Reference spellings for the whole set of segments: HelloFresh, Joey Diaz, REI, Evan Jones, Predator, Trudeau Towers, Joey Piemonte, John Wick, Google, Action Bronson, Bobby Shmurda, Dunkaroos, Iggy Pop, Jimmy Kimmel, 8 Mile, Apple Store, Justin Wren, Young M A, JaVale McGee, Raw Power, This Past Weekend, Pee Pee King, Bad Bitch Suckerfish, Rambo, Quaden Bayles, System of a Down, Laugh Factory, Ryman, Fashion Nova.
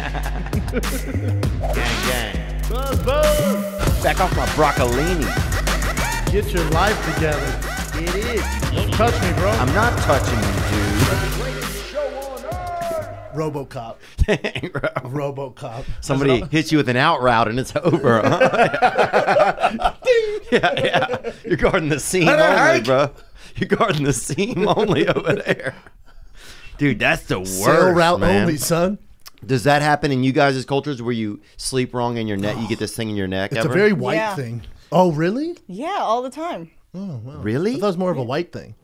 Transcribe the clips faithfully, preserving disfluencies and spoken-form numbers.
Gang, gang. Buzz, buzz. Back off my broccolini. Get your life together. It is. Don't touch me, bro. I'm not touching you, dude. RoboCop. RoboCop. Somebody hits you with an out route and it's over. Huh? Yeah, yeah. You're guarding the seam only, bro. You're guarding the seam only over there. Dude, that's the worst. Sail route man. only, son. Does that happen in you guys' cultures where you sleep wrong in your neck? Oh, you get this thing in your neck? It's ever? a very white yeah. thing. Oh, really? Yeah, all the time. Oh, wow. Really? I thought it was more of a white thing.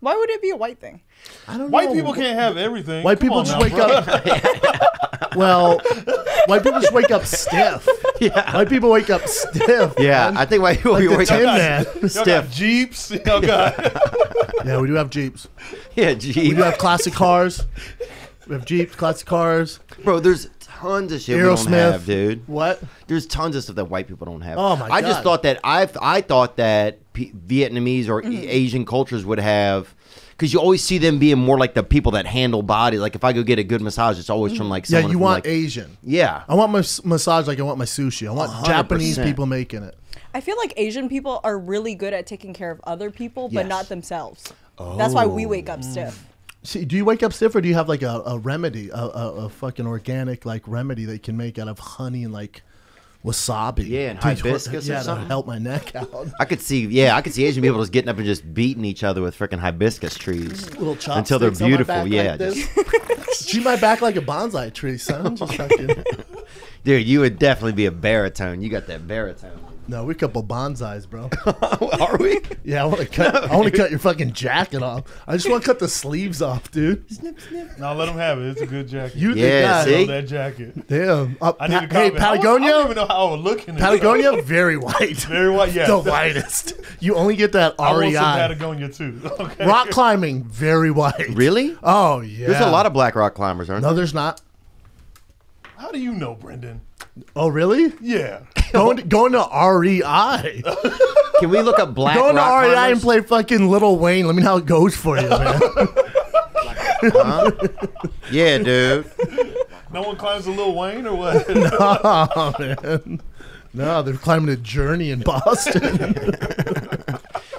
Why would it be a white thing? I don't white know. White people can't have everything. White Come people just now, wake bro. up. Well, white people just wake up stiff. Yeah. White people wake up stiff. Yeah, man. I think white people like wake up stiff. Y'all got Jeeps. Y'all got. Yeah, we do have Jeeps. Yeah, Jeeps. We do have classic cars. We have Jeeps, classic cars. Bro, there's tons of shit Aerosmith. we don't have, dude. What? There's tons of stuff that white people don't have. Oh, my I God. I just thought that, I I thought that P Vietnamese or mm. Asian cultures would have, because you always see them being more like the people that handle body. Like if I go get a good massage, it's always from like someone. Yeah, you want like, Asian. Yeah. I want my massage like I want my sushi. I want one hundred percent Japanese people making it. I feel like Asian people are really good at taking care of other people, yes. but not themselves. Oh. That's why we wake up mm. stiff. See, do you wake up stiff, or do you have like a, a remedy, a, a, a fucking organic like remedy they can make out of honey and like wasabi? Yeah, and hibiscus yeah, or something. To help my neck out. I could see, yeah, I could see Asian people just getting up and just beating each other with freaking hibiscus trees Little until they're beautiful. On my back yeah, like just... She might back like a bonsai tree, son. Just fucking... Dude, you would definitely be a baritone. You got that baritone. No, we're a couple bonsais, bro. Are we? Yeah, I want to cut. No, I want to cut your fucking jacket off. I just want to cut the sleeves off, dude. Snip, snip. No, let them have it. It's a good jacket. You yeah, see that jacket. Damn. Uh, I need hey, Patagonia. I don't even know how I was looking. Patagonia, it, so. very white. Very white. Yeah, the whitest. You only get that R E I. I want some Patagonia too. Okay. Rock climbing, very white. Really? Oh yeah. There's a lot of black rock climbers, aren't there? No, there's not. How do you know, Brendan? Oh, really? Yeah. Going to, going to R E I. Can we look up black Going rock to R E I climbers? And play fucking Lil Wayne. Let me know how it goes for you, man. Huh? Yeah, dude. No one climbs a Lil Wayne or what? No, man. No, they're climbing a Journey in Boston.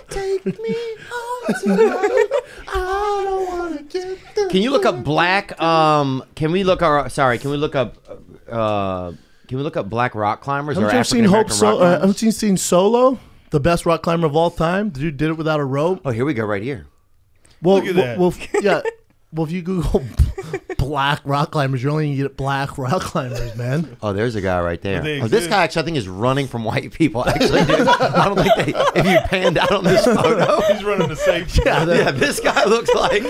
Take me home tonight. I don't want to get the Can you look up black, um, can we look, our, sorry, can we look up, uh, Can we look up black rock climbers haven't or African American so rock climbers? Uh, haven't you seen Solo, the best rock climber of all time? The dude did it without a rope. Oh, here we go, right here. Well, look at that. well, well yeah. Well, if you Google black rock climbers, you're only going to get black rock climbers, man. Oh, there's a guy right there. Oh, this guy, actually, I think, is running from white people, actually, dude. I don't think they, if you panned out on this photo. He's running the same thing. Yeah, yeah, this guy looks like...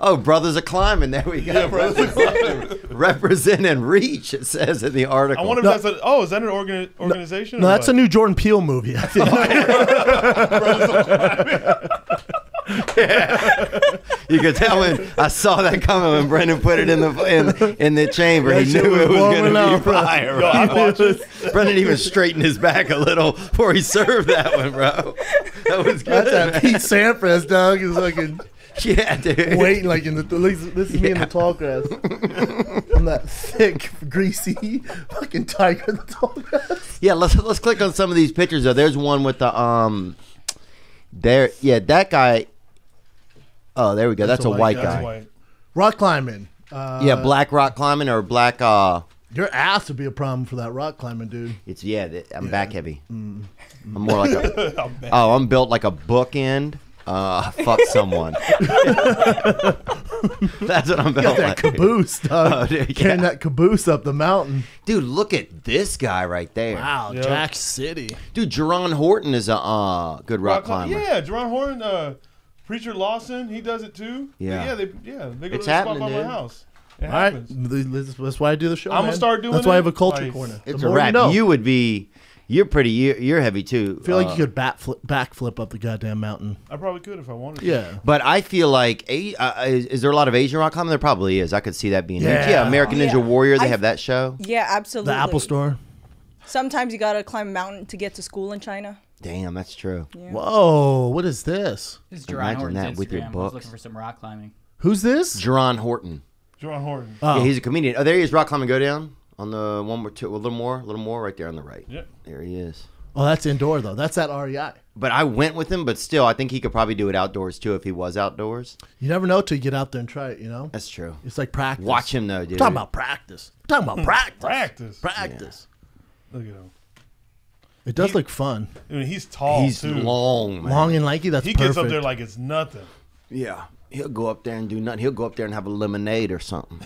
Oh, brothers are climbing. There we go. Yeah, brothers climbing. Represent and reach, it says in the article. I wonder if no. that's a, oh, is that an organ, organization? No, no that's what? a new Jordan Peele movie, I think. Yeah. You could tell when I saw that coming when Brendan put it in the in, in the chamber. That he knew it was going to be fire. Bro. Brendan even straightened his back a little before he served that one, bro. That was good. That's that Pete Sampras, dog. He's looking. Yeah, dude. Waiting like in the th this is yeah. me in the tall grass. I'm that thick, greasy fucking tiger in the tall grass. Yeah, let's let's click on some of these pictures though. There's one with the um, there. Yeah, that guy. Oh, there we go. That's, That's a, a white guy. guy. That's white. Rock climbing. Uh, yeah, black rock climbing or black. Uh, Your ass would be a problem for that rock climbing, dude. It's yeah. I'm yeah. back heavy. Mm. I'm more like a. I'm oh, I'm built like a bookend. Uh, fuck someone. That's what I'm about. Got that caboose, dog. Oh, dude, carrying yeah. that caboose up the mountain. Dude, look at this guy right there. Wow, yep. Jack City. Dude, Jerron Horton is a uh, good rock, rock climber. Yeah, Jerron Horton, uh, Preacher Lawson, he does it too. Yeah, yeah, they, yeah they go it's to the spot by dude. my house. It All happens. Right, that's why I do the show. I'm gonna man. start doing. That's it. why I have a culture like, corner. It's a wrap. You, know. you would be. You're pretty. You're, you're heavy too. I feel like uh, you could back flip, back flip up the goddamn mountain. I probably could if I wanted. to. Yeah, but I feel like a, uh, is, is there a lot of Asian rock climbing? There probably is. I could see that being. Yeah, yeah American Ninja yeah. Warrior. They I, have that show. Yeah, absolutely. The Apple Store. Sometimes you gotta climb a mountain to get to school in China. Damn, that's true. Yeah. Whoa, what is this? This is Jerron Horton's Instagram. I was looking for some rock climbing. Who's this? Jerron Horton. John Horton. Oh. Yeah, he's a comedian. Oh, there he is. Rock Climb and Go Down on the one more, two, a little more, a little more, right there on the right. Yep. There he is. Oh, that's indoor though. That's at R E I. But I went with him. But still, I think he could probably do it outdoors too if he was outdoors. You never know till you get out there and try it. You know. That's true. It's like practice. Watch him though, dude. I'm talking about practice. I'm talking about practice. practice. Practice. Yeah. Look at him. It does he, look fun. I mean, he's tall. He's too. long, man. long and lanky. That's he perfect. Gets up there like it's nothing. Yeah, he'll go up there and do nothing. He'll go up there and have a lemonade or something.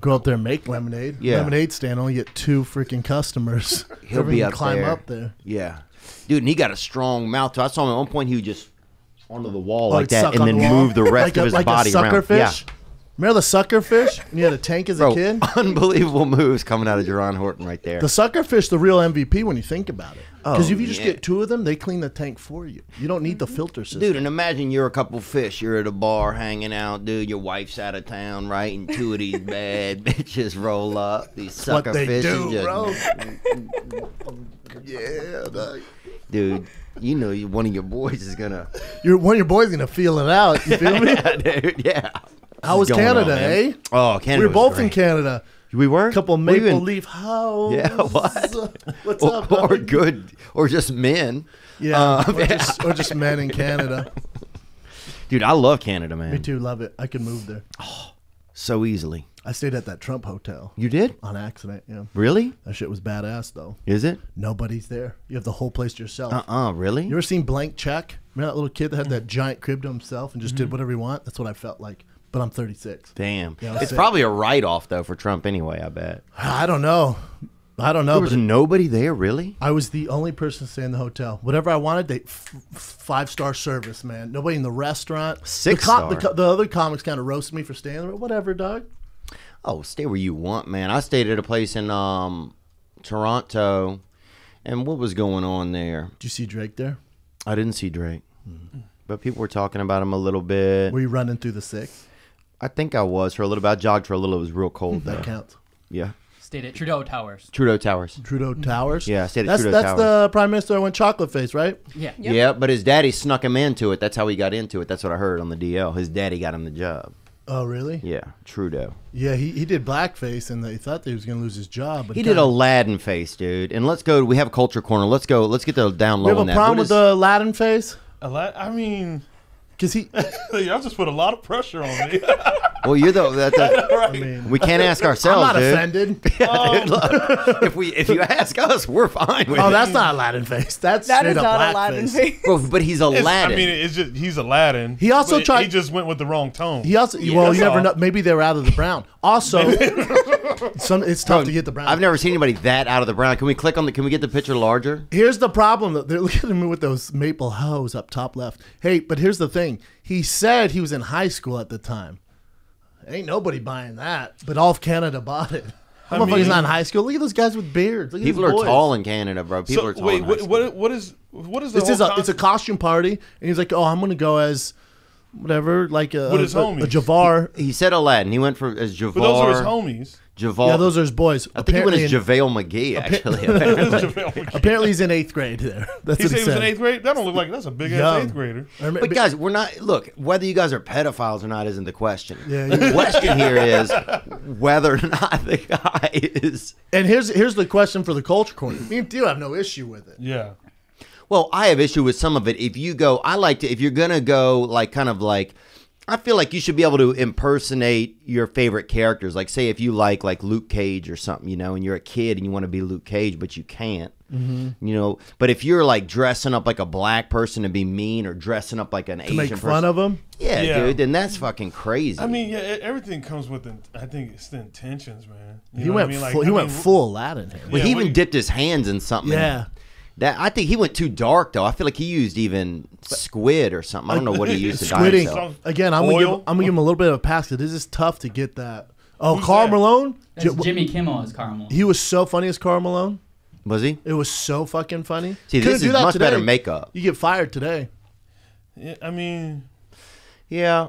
Go up there and make lemonade. Yeah. Lemonade stand, only get two freaking customers. He'll be up climb there. up there. Yeah. Dude, and he got a strong mouth. I saw him at one point, he would just onto the wall oh, like that and then the move the rest like of his a, like body a sucker around. Fish? Yeah. Remember the suckerfish? And you had a tank as a Bro, kid? Unbelievable moves coming out of Jaron Horton right there. The suckerfish, the real M V P when you think about it. Because oh, if you yeah. just get two of them, they clean the tank for you. You don't need the filter system. Dude, and imagine you're a couple fish. You're at a bar hanging out, dude. Your wife's out of town, right? And two of these bad bitches roll up. These suckerfish. Yeah, like, dude. You know, one of your boys is going to. Your One of your boys is going to feel it out. You feel me? Yeah, dude, yeah. How was Canada, on, eh? Oh, Canada. We were both great. in Canada. We were? A couple maple we leaf house. Yeah, what? What's or, up, Or good, or just men. Yeah, uh, or, yeah. Just, or just men in Canada. Dude, I love Canada, man. Me too, love it. I could move there. Oh, so easily. I stayed at that Trump hotel. You did? On accident, yeah. Really? That shit was badass, though. Is it? Nobody's there. You have the whole place to yourself. Uh-uh, really? You ever seen Blank Check? Remember that little kid that had that giant crib to himself and just mm-hmm. did whatever he wanted? That's what I felt like. But I'm thirty-six. Damn. Yeah, it's sick. Probably a write-off, though, for Trump anyway, I bet. I don't know. I don't know. There was nobody there, really? I was the only person staying in the hotel. Whatever I wanted, they f five-star service, man. Nobody in the restaurant. Six-star. The, co the, co the other comics kind of roasted me for staying there. Whatever, dog. Oh, stay where you want, man. I stayed at a place in um, Toronto, and what was going on there? Did you see Drake there? I didn't see Drake, mm-hmm. but people were talking about him a little bit. Were you running through the six? I think I was for a little bit. I jogged for a little. It was real cold. That though. counts. Yeah. Stayed at Trudeau Towers. Trudeau Towers. Trudeau Towers? Yeah, I stayed at that's, Trudeau that's Towers. That's the prime minister that went chocolate face, right? Yeah. Yep. Yeah, but his daddy snuck him into it. That's how he got into it. That's what I heard on the D L. His daddy got him the job. Oh, really? Yeah, Trudeau. Yeah, he, he did blackface, and they thought that he was going to lose his job. But he did Aladdin face, dude. And let's go. We have a culture corner. Let's go. Let's get the down low on that. We have a problem with the Aladdin face? Aladdin? I mean... Cause he, y'all just put a lot of pressure on me. Well, you're the that's a, right. I mean, we can't ask ourselves. I'm not dude. offended. Yeah, um, dude, look, if we if you ask us, we're fine with oh, it. Oh, that's not Aladdin face. That's that is not Aladdin face. face. Well, but he's Aladdin. It's, I mean, it's just he's Aladdin. He also tried. He just went with the wrong tone. He also yeah, well, you never all. know. Maybe they're out of the brown. Also, some it's tough Bro, to get the brown. I've never seen anybody that out of the brown. Can we click on the? Can we get the picture larger? Here's the problem. They're looking at me with those maple hoes up top left. Hey, but here's the thing. He said he was in high school at the time. Ain't nobody buying that, but all of Canada bought it. I don't know if he's not in high school. Look at those guys with beards. Look at people are boys. tall in Canada, bro. People so, are tall. Wait, in high what, what is what is the this? Whole is a, it's a costume party, and he's like, "Oh, I'm gonna go as whatever, like a, what a, a, a Jafar." He, he said Aladdin. He went for as Jafar. But those are his homies. Jafar. Yeah, those are his boys. I apparently think he went as JaVale McGee, actually. Apparently. McGee. Apparently he's in eighth grade there. That's he what said he was in eighth grade? That don't look like that's a big Young. ass eighth grader. But guys, we're not, look, whether you guys are pedophiles or not isn't the question. Yeah, the right. question here is whether or not the guy is. And here's here's the question for the culture corner. Me and Theo have no issue with it. Yeah. Well, I have issue with some of it. If you go, I like to, if you're going to go like kind of like, I feel like you should be able to impersonate your favorite characters. Like, say if you like like Luke Cage or something, you know, and you're a kid and you want to be Luke Cage, but you can't, mm-hmm. you know. But if you're like dressing up like a black person to be mean or dressing up like an to Asian person. To make fun person, of them? Yeah, yeah, dude, then that's fucking crazy. I mean, yeah, everything comes with, the, I think, it's the intentions, man. You he went, I mean? like, full, he I mean, went full Aladdin. Well, yeah, he even you, dipped his hands in something. Yeah. That, I think he went too dark, though. I feel like he used even squid or something. I don't know what he used to dye himself. Again, I'm going to give him a little bit of a pass because this is tough to get that. Oh, Karl Malone? That's Jimmy Kimmel as Karl Malone. He was so funny as Karl Malone. Was he? It was so fucking funny. See, this is much better makeup. You get fired today. Yeah, I mean. Yeah.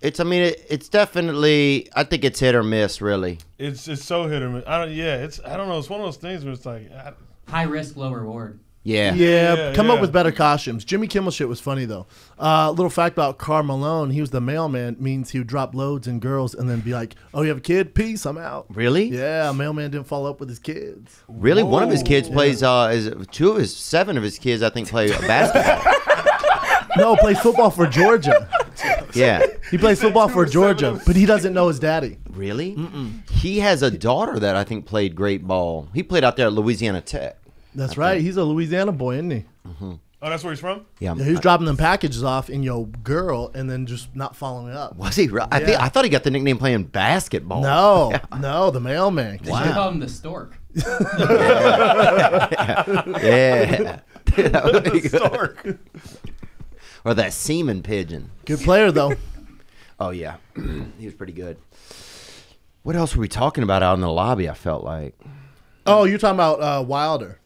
It's, I mean, it, it's definitely, I think it's hit or miss, really. It's it's so hit or miss. I don't, yeah, it's, I don't know. It's one of those things where it's like. I, high risk, low reward. Yeah. Yeah. yeah come yeah. up with better costumes. Jimmy Kimmel shit was funny, though. Uh, little fact about Karl Malone. He was the mailman. Means he would drop loads in girls and then be like, oh, you have a kid? Peace. I'm out. Really? Yeah. A mailman didn't follow up with his kids. Really? Whoa. One of his kids yeah. plays, uh, is two of his, seven of his kids, I think, play basketball. No, plays football for Georgia. Yeah. He plays football for Georgia, but he doesn't know his daddy. Really? Mm-mm. He has a daughter that I think played great ball. He played out there at Louisiana Tech. That's I right. Think. He's a Louisiana boy, isn't he? Mm-hmm. Oh, that's where he's from? Yeah. yeah he was I, dropping them packages off in your girl and then just not following up. Was he? Right? Yeah. I, think, I thought he got the nickname playing basketball. No. Yeah. No, the mailman. Wow. Did you call him the stork? yeah. yeah. yeah. The stork. Or that semen pigeon. Good player, though. Oh, yeah. He was pretty good. What else were we talking about out in the lobby, I felt like? Oh, you're talking about uh, Wilder.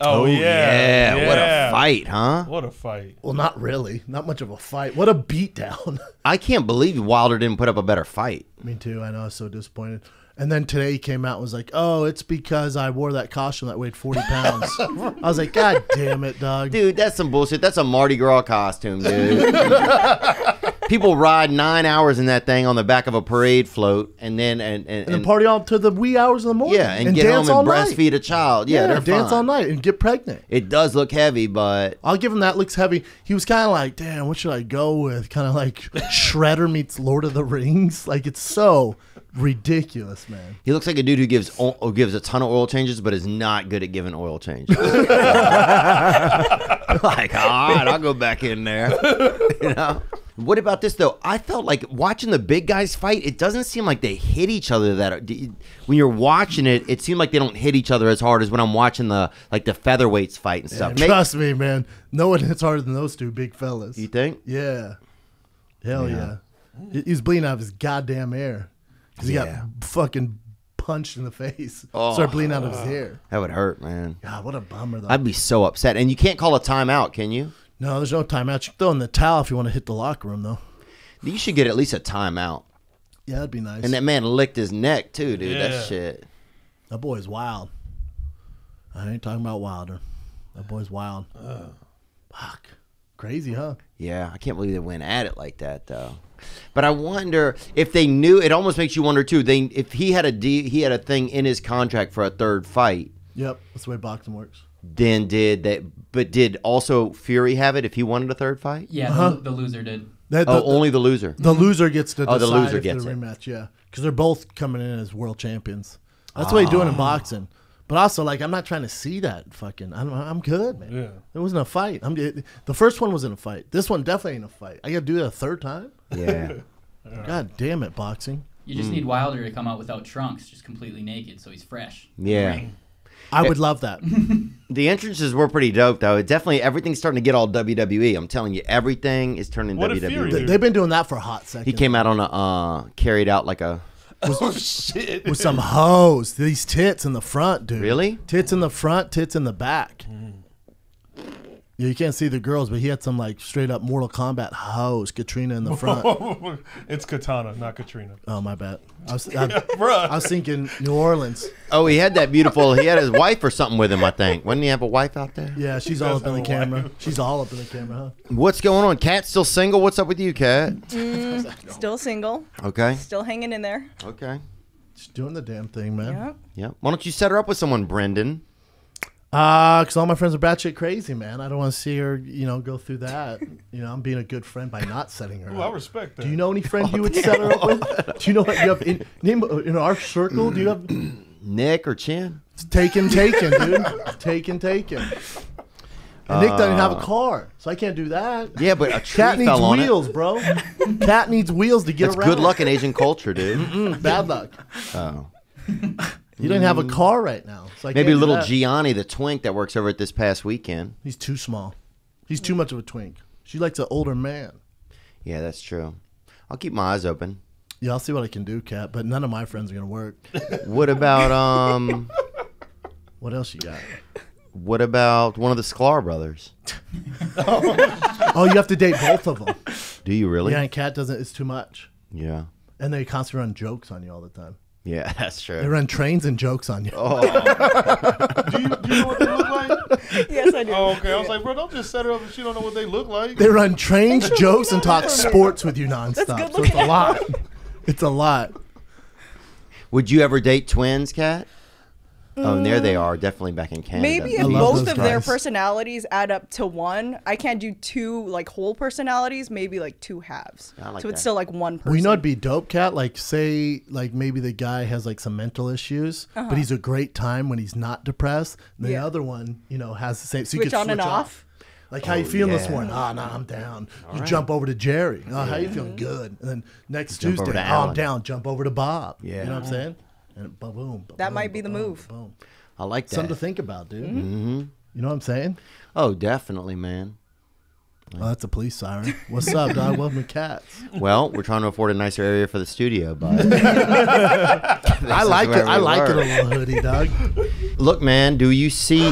Oh, oh yeah. yeah. What a fight, huh? What a fight. Well, not really. Not much of a fight. What a beatdown. I can't believe Wilder didn't put up a better fight. Me too. I know. I was so disappointed. And then today he came out and was like, oh, it's because I wore that costume that weighed forty pounds. I was like, God damn it, dog. Dude, that's some bullshit. That's a Mardi Gras costume, dude. People ride nine hours in that thing on the back of a parade float and then and and, and, and party all to the wee hours of the morning. Yeah, and, and get home and breastfeed a child. Yeah, yeah they're dance fun. all night and get pregnant. It does look heavy, but I'll give him that. Looks heavy. He was kind of like, damn, what should I go with? Kind of like Shredder meets Lord of the Rings. Like it's so ridiculous, man. He looks like a dude who gives who gives a ton of oil changes, but is not good at giving oil changes. Like, all right, I'll go back in there. You know. What about this, though? I felt like watching the big guys fight, it doesn't seem like they hit each other that when you're watching it, it seemed like they don't hit each other as hard as when I'm watching the like the featherweights fight and stuff. Yeah, trust me, man. No one hits harder than those two big fellas. You think? Yeah. Hell yeah. yeah. He was bleeding out of his goddamn air. Because he yeah. got fucking punched in the face. Oh, started bleeding out of his hair. That would hurt, man. God, what a bummer, though. I'd be so upset. And you can't call a timeout, can you? No, there's no timeout. You can throw in the towel if you want to hit the locker room, though. You should get at least a timeout. Yeah, that'd be nice. And that man licked his neck, too, dude. Yeah. That shit. That boy's wild. I ain't talking about Wilder. That boy's wild. Uh, Fuck. Crazy, huh? Yeah, I can't believe they went at it like that, though. But I wonder if they knew. It almost makes you wonder, too. They If he had a de he had a thing in his contract for a third fight. Yep, that's the way boxing works. Then did that, but did also Fury have it if he wanted a third fight? Yeah, uh-huh. the, the loser did. The, the, oh, the, only the loser. The loser gets to decide oh, the loser if gets the rematch. It. Yeah, because they're both coming in as world champions. That's oh. what you're doing in boxing. But also, like, I'm not trying to see that fucking. I'm, I'm good, man. Yeah. It wasn't a fight. I'm it, the first one was in a fight. This one definitely ain't a fight. I got to do that a third time. Yeah. God damn it, boxing. You just mm. need Wilder to come out without trunks, just completely naked, so he's fresh. Yeah. Right. I would love that. The entrances were pretty dope, though. It definitely everything's starting to get all W W E. I'm telling you, everything is turning what W W E. They, they've been doing that for a hot second. He came out on a uh, carried out like a with, oh shit with some hoes. These tits in the front, dude. Really? Tits in the front, tits in the back. Mm. Yeah, you can't see the girls, but he had some like straight up Mortal Kombat hoes. Katrina in the front. It's Katana, not Katrina. Oh, my bad. I was, I, yeah, I was thinking New Orleans. Oh, he had that beautiful. He had his wife or something with him, I think. Wouldn't he have a wife out there? Yeah, she's all up in the camera. Wife. She's all up in the camera. Huh? What's going on? Kat's still single. What's up with you, Kat? Mm, still single. Okay. Still hanging in there. Okay. She's doing the damn thing, man. Yeah. Yeah. Why don't you set her up with someone, Brendan? Uh, because all my friends are batshit crazy, man. I don't want to see her, you know, go through that. You know, I'm being a good friend by not setting her well, up. I respect that. Do you know any friend you would set her up with? Do you know what you have in, name, in our circle? Do you have Nick or Chin? Taken, taken, dude. Taken, taken. And Nick doesn't have a car, so I can't do that. Yeah, but a tree Cat needs fell wheels, on it. bro. Cat needs wheels to get That's around. Good luck in Asian culture, dude. Mm-mm, bad luck. Oh. You don't have a car right now. So maybe little Gianni, the twink that works over at this past weekend. He's too small. He's too much of a twink. She likes an older man. Yeah, that's true. I'll keep my eyes open. Yeah, I'll see what I can do, Kat, but none of my friends are going to work. What about, um... what else you got? What about one of the Sklar brothers? oh. oh, you have to date both of them. Do you really? Yeah, and Kat doesn't. It's too much. Yeah. And they constantly run jokes on you all the time. Yeah, that's true. They run trains and jokes on you. Oh. do, you do you know what they look like? Yes, I do. Oh, okay. I was like, bro, don't just set her up if you don't know what they look like. They run trains, jokes, and talk sports with you nonstop. So it's a lot. It's a lot. Would you ever date twins, Kat? Oh, and there they are, definitely back in Canada. Maybe if both of guys. Their personalities add up to one. I can't do two like whole personalities, maybe like two halves. Like so that. It's still like one person. Well, you know it'd be dope, Kat? Like say like maybe the guy has like some mental issues, uh-huh. but he's a great time when he's not depressed. The yeah. other one, you know, has the same. So switch you could on switch and off. off. Like, oh, how you feeling yeah. this morning? Ah, oh, no, I'm down. All you right. jump over to Jerry. Oh, yeah. How you feeling? Good. And then next you Tuesday, oh, I'm down. Jump over to Bob. Yeah. You know what I'm saying? And ba boom. Ba that boom, might be the boom, move. Boom. I like that. Something to think about, dude. Mm-hmm. You know what I'm saying? Oh, definitely, man. Like, oh, that's a police siren. What's up, dog? Welcome to Cats. Well, we're trying to afford a nicer area for the studio, but I like it. I like it a little hoodie, dog. Look, man. Do you see?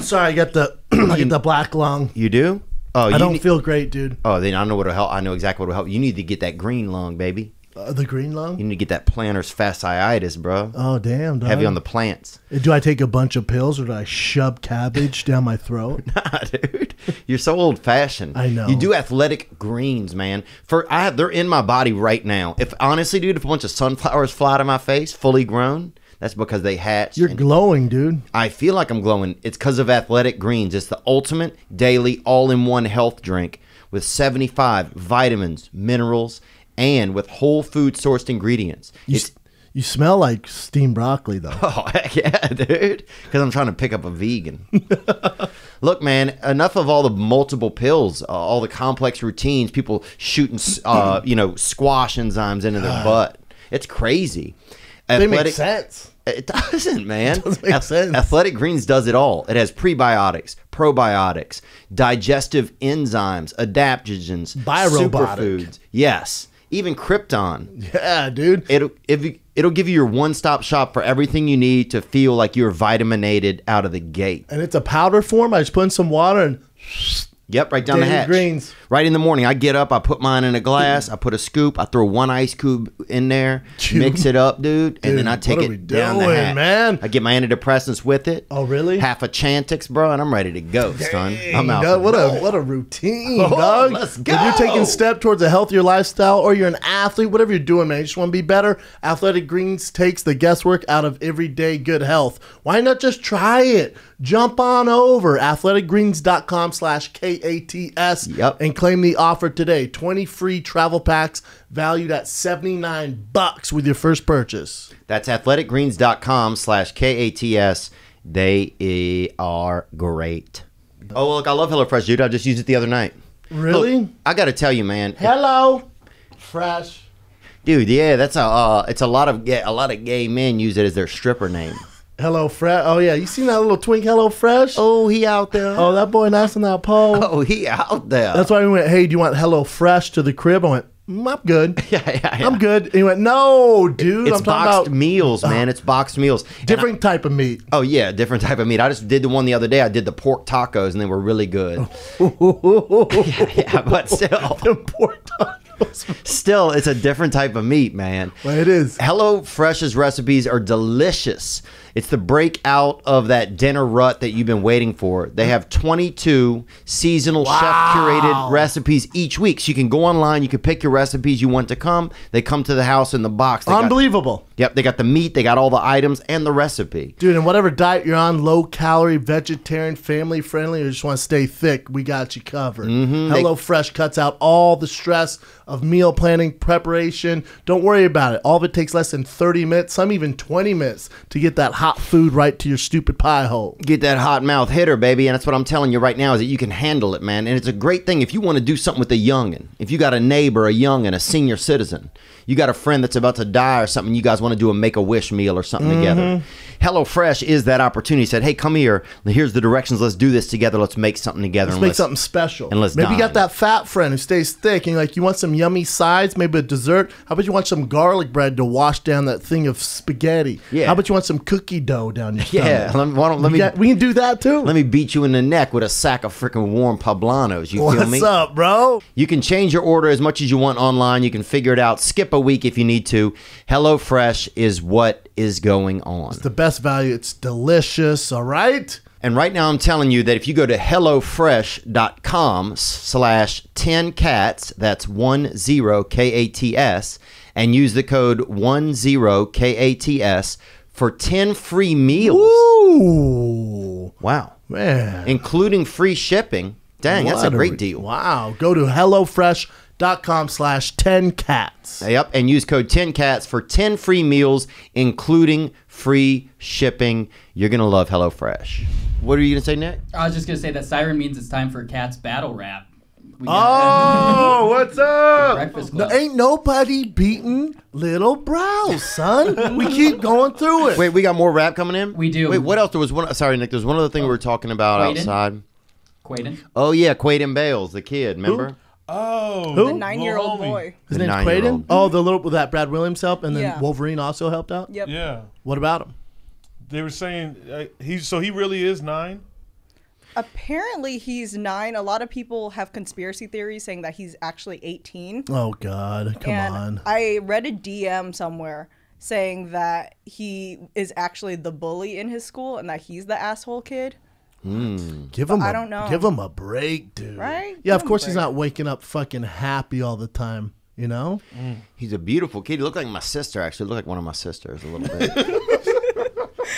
Sorry, I got the I get the black lung. You do? Oh, I you don't need... feel great, dude. Oh, then I know what'll help. I know exactly what'll help. You need to get that green lung, baby. Uh, the green lung? You need to get that plantar's fasciitis, bro. Oh, damn, dog. Heavy on the plants. Do I take a bunch of pills or do I shove cabbage down my throat? Nah, dude. You're so old-fashioned. I know. You do Athletic Greens, man. For I have, they're in my body right now. If honestly, dude, if a bunch of sunflowers fly to my face, fully grown, that's because they hatched. You're glowing, dude. I feel like I'm glowing. It's because of Athletic Greens. It's the ultimate daily all-in-one health drink with seventy-five vitamins, minerals, and with whole food sourced ingredients. You, you smell like steamed broccoli, though. Oh, heck yeah, dude. Because I'm trying to pick up a vegan. Look, man, enough of all the multiple pills, uh, all the complex routines, people shooting, uh, you know, squash enzymes into their butt. It's crazy. Athletic, they make sense. It doesn't, man. It doesn't make sense. Athletic Greens does it all. It has prebiotics, probiotics, digestive enzymes, adaptogens, superfoods. Yes. Even Krypton. Yeah, dude. It'll, if, it'll give you your one-stop shop for everything you need to feel like you're vitaminated out of the gate. And it's a powder form. I just put in some water and... Yep, right down the hatch. Greens. Right in the morning. I get up. I put mine in a glass. I put a scoop. I throw one ice cube in there. Dude. Mix it up, dude. dude and then I take it down doing, the hatch. Man? I get my antidepressants with it. Oh, really? Half a Chantix, bro, and I'm ready to go, son. Dang, I'm out. Dog, what, a, what a routine, oh, dog. Let's go. If you're taking steps towards a healthier lifestyle or you're an athlete, whatever you're doing, man, you just want to be better, Athletic Greens takes the guesswork out of everyday good health. Why not just try it? Jump on over, athletic greens dot com slash K A T S, yep. and claim the offer today. twenty free travel packs valued at seventy-nine bucks with your first purchase. That's athletic greens dot com slash K A T S. They are great. Oh, look, I love HelloFresh, dude. I just used it the other night. Really? Look, I got to tell you, man. HelloFresh. Dude, yeah, that's a, uh, it's a lot of, yeah, a lot of gay men use it as their stripper name. Hello Fresh. Oh yeah, you seen that little twink Hello Fresh? Oh, he out there. Oh, that boy nice on that pole. Oh, he out there. That's why we went, hey, do you want Hello Fresh to the crib? I went, mm, I'm good. yeah, yeah, yeah. I'm good. And he went, no, dude. It's I'm boxed about, meals, man. It's boxed meals. Different I, type of meat. Oh yeah, different type of meat. I just did the one the other day. I did the pork tacos, and they were really good. yeah, yeah, but still, the pork tacos. Still, it's a different type of meat, man. Well, it is. HelloFresh's recipes are delicious. It's the breakout of that dinner rut that you've been waiting for. They have twenty-two seasonal wow. chef-curated recipes each week. So you can go online. You can pick your recipes you want to come. They come to the house in the box. They Unbelievable. Got, yep. They got the meat. They got all the items and the recipe. Dude, and whatever diet you're on, low-calorie, vegetarian, family-friendly, or just want to stay thick, we got you covered. Mm-hmm. HelloFresh cuts out all the stress of meal planning, preparation. Don't worry about it. All of it takes less than thirty minutes, some even twenty minutes to get that hot food right to your stupid pie hole. Get that hot mouth hitter, baby. And that's what I'm telling you right now is that you can handle it, man. And it's a great thing if you want to do something with a youngin'. If you got a neighbor, a youngin', a senior citizen, you got a friend that's about to die or something, you guys want to do a make-a-wish meal or something mm-hmm. together. HelloFresh is that opportunity. He said, hey, come here. Here's the directions. Let's do this together. Let's make something together. Let's and make let's, something special. And let's Maybe dine. You got that fat friend who stays thick and you're like, you want some yummy sides, maybe a dessert. How about you want some garlic bread to wash down that thing of spaghetti? Yeah. How about you want some cookie dough down your stomach? Yeah. Let, why don't, let me, got, we can do that too. Let me beat you in the neck with a sack of freaking warm poblanos. You What's feel me? What's up, bro? You can change your order as much as you want online. You can figure it out. Skip a week if you need to. HelloFresh is what is going on. It's the best value. It's delicious. All right. And right now I'm telling you that if you go to HelloFresh.com slash 10Kats, that's one zero K A T S, and use the code one zero K A T S for ten free meals. Ooh. Wow. Man. Including free shipping. Dang, what that's a great a deal. Wow. Go to HelloFresh.com slash 10Kats. Yep, and use code ten Kats for ten free meals, including free shipping. You're going to love HelloFresh. What are you going to say, Nick? I was just going to say that siren means it's time for Cat's battle rap. We oh, what's up? No, ain't nobody beating Little Brow, son. We keep going through it. Wait, we got more rap coming in? We do. Wait, what else? There was one. Sorry, Nick. There was one other thing oh. we were talking about Quaden? outside. Quaden? Oh, yeah. Quaden Bayles, the kid. Remember? Who? Oh. Who? The nine-year-old boy. His name's Quaden? Oh, the little that Brad Williams helped, and then yeah. Wolverine also helped out? Yep. Yeah. What about him? They were saying uh, he's so he really is nine. Apparently he's nine. A lot of people have conspiracy theories saying that he's actually eighteen. Oh God, come and on! I read a D M somewhere saying that he is actually the bully in his school and that he's the asshole kid. Mm. Give him, a, I don't know. Give him a break, dude. Right? Yeah, give of course he's not waking up fucking happy all the time. You know? Mm. He's a beautiful kid. He looked like my sister. Actually, he looked like one of my sisters a little bit.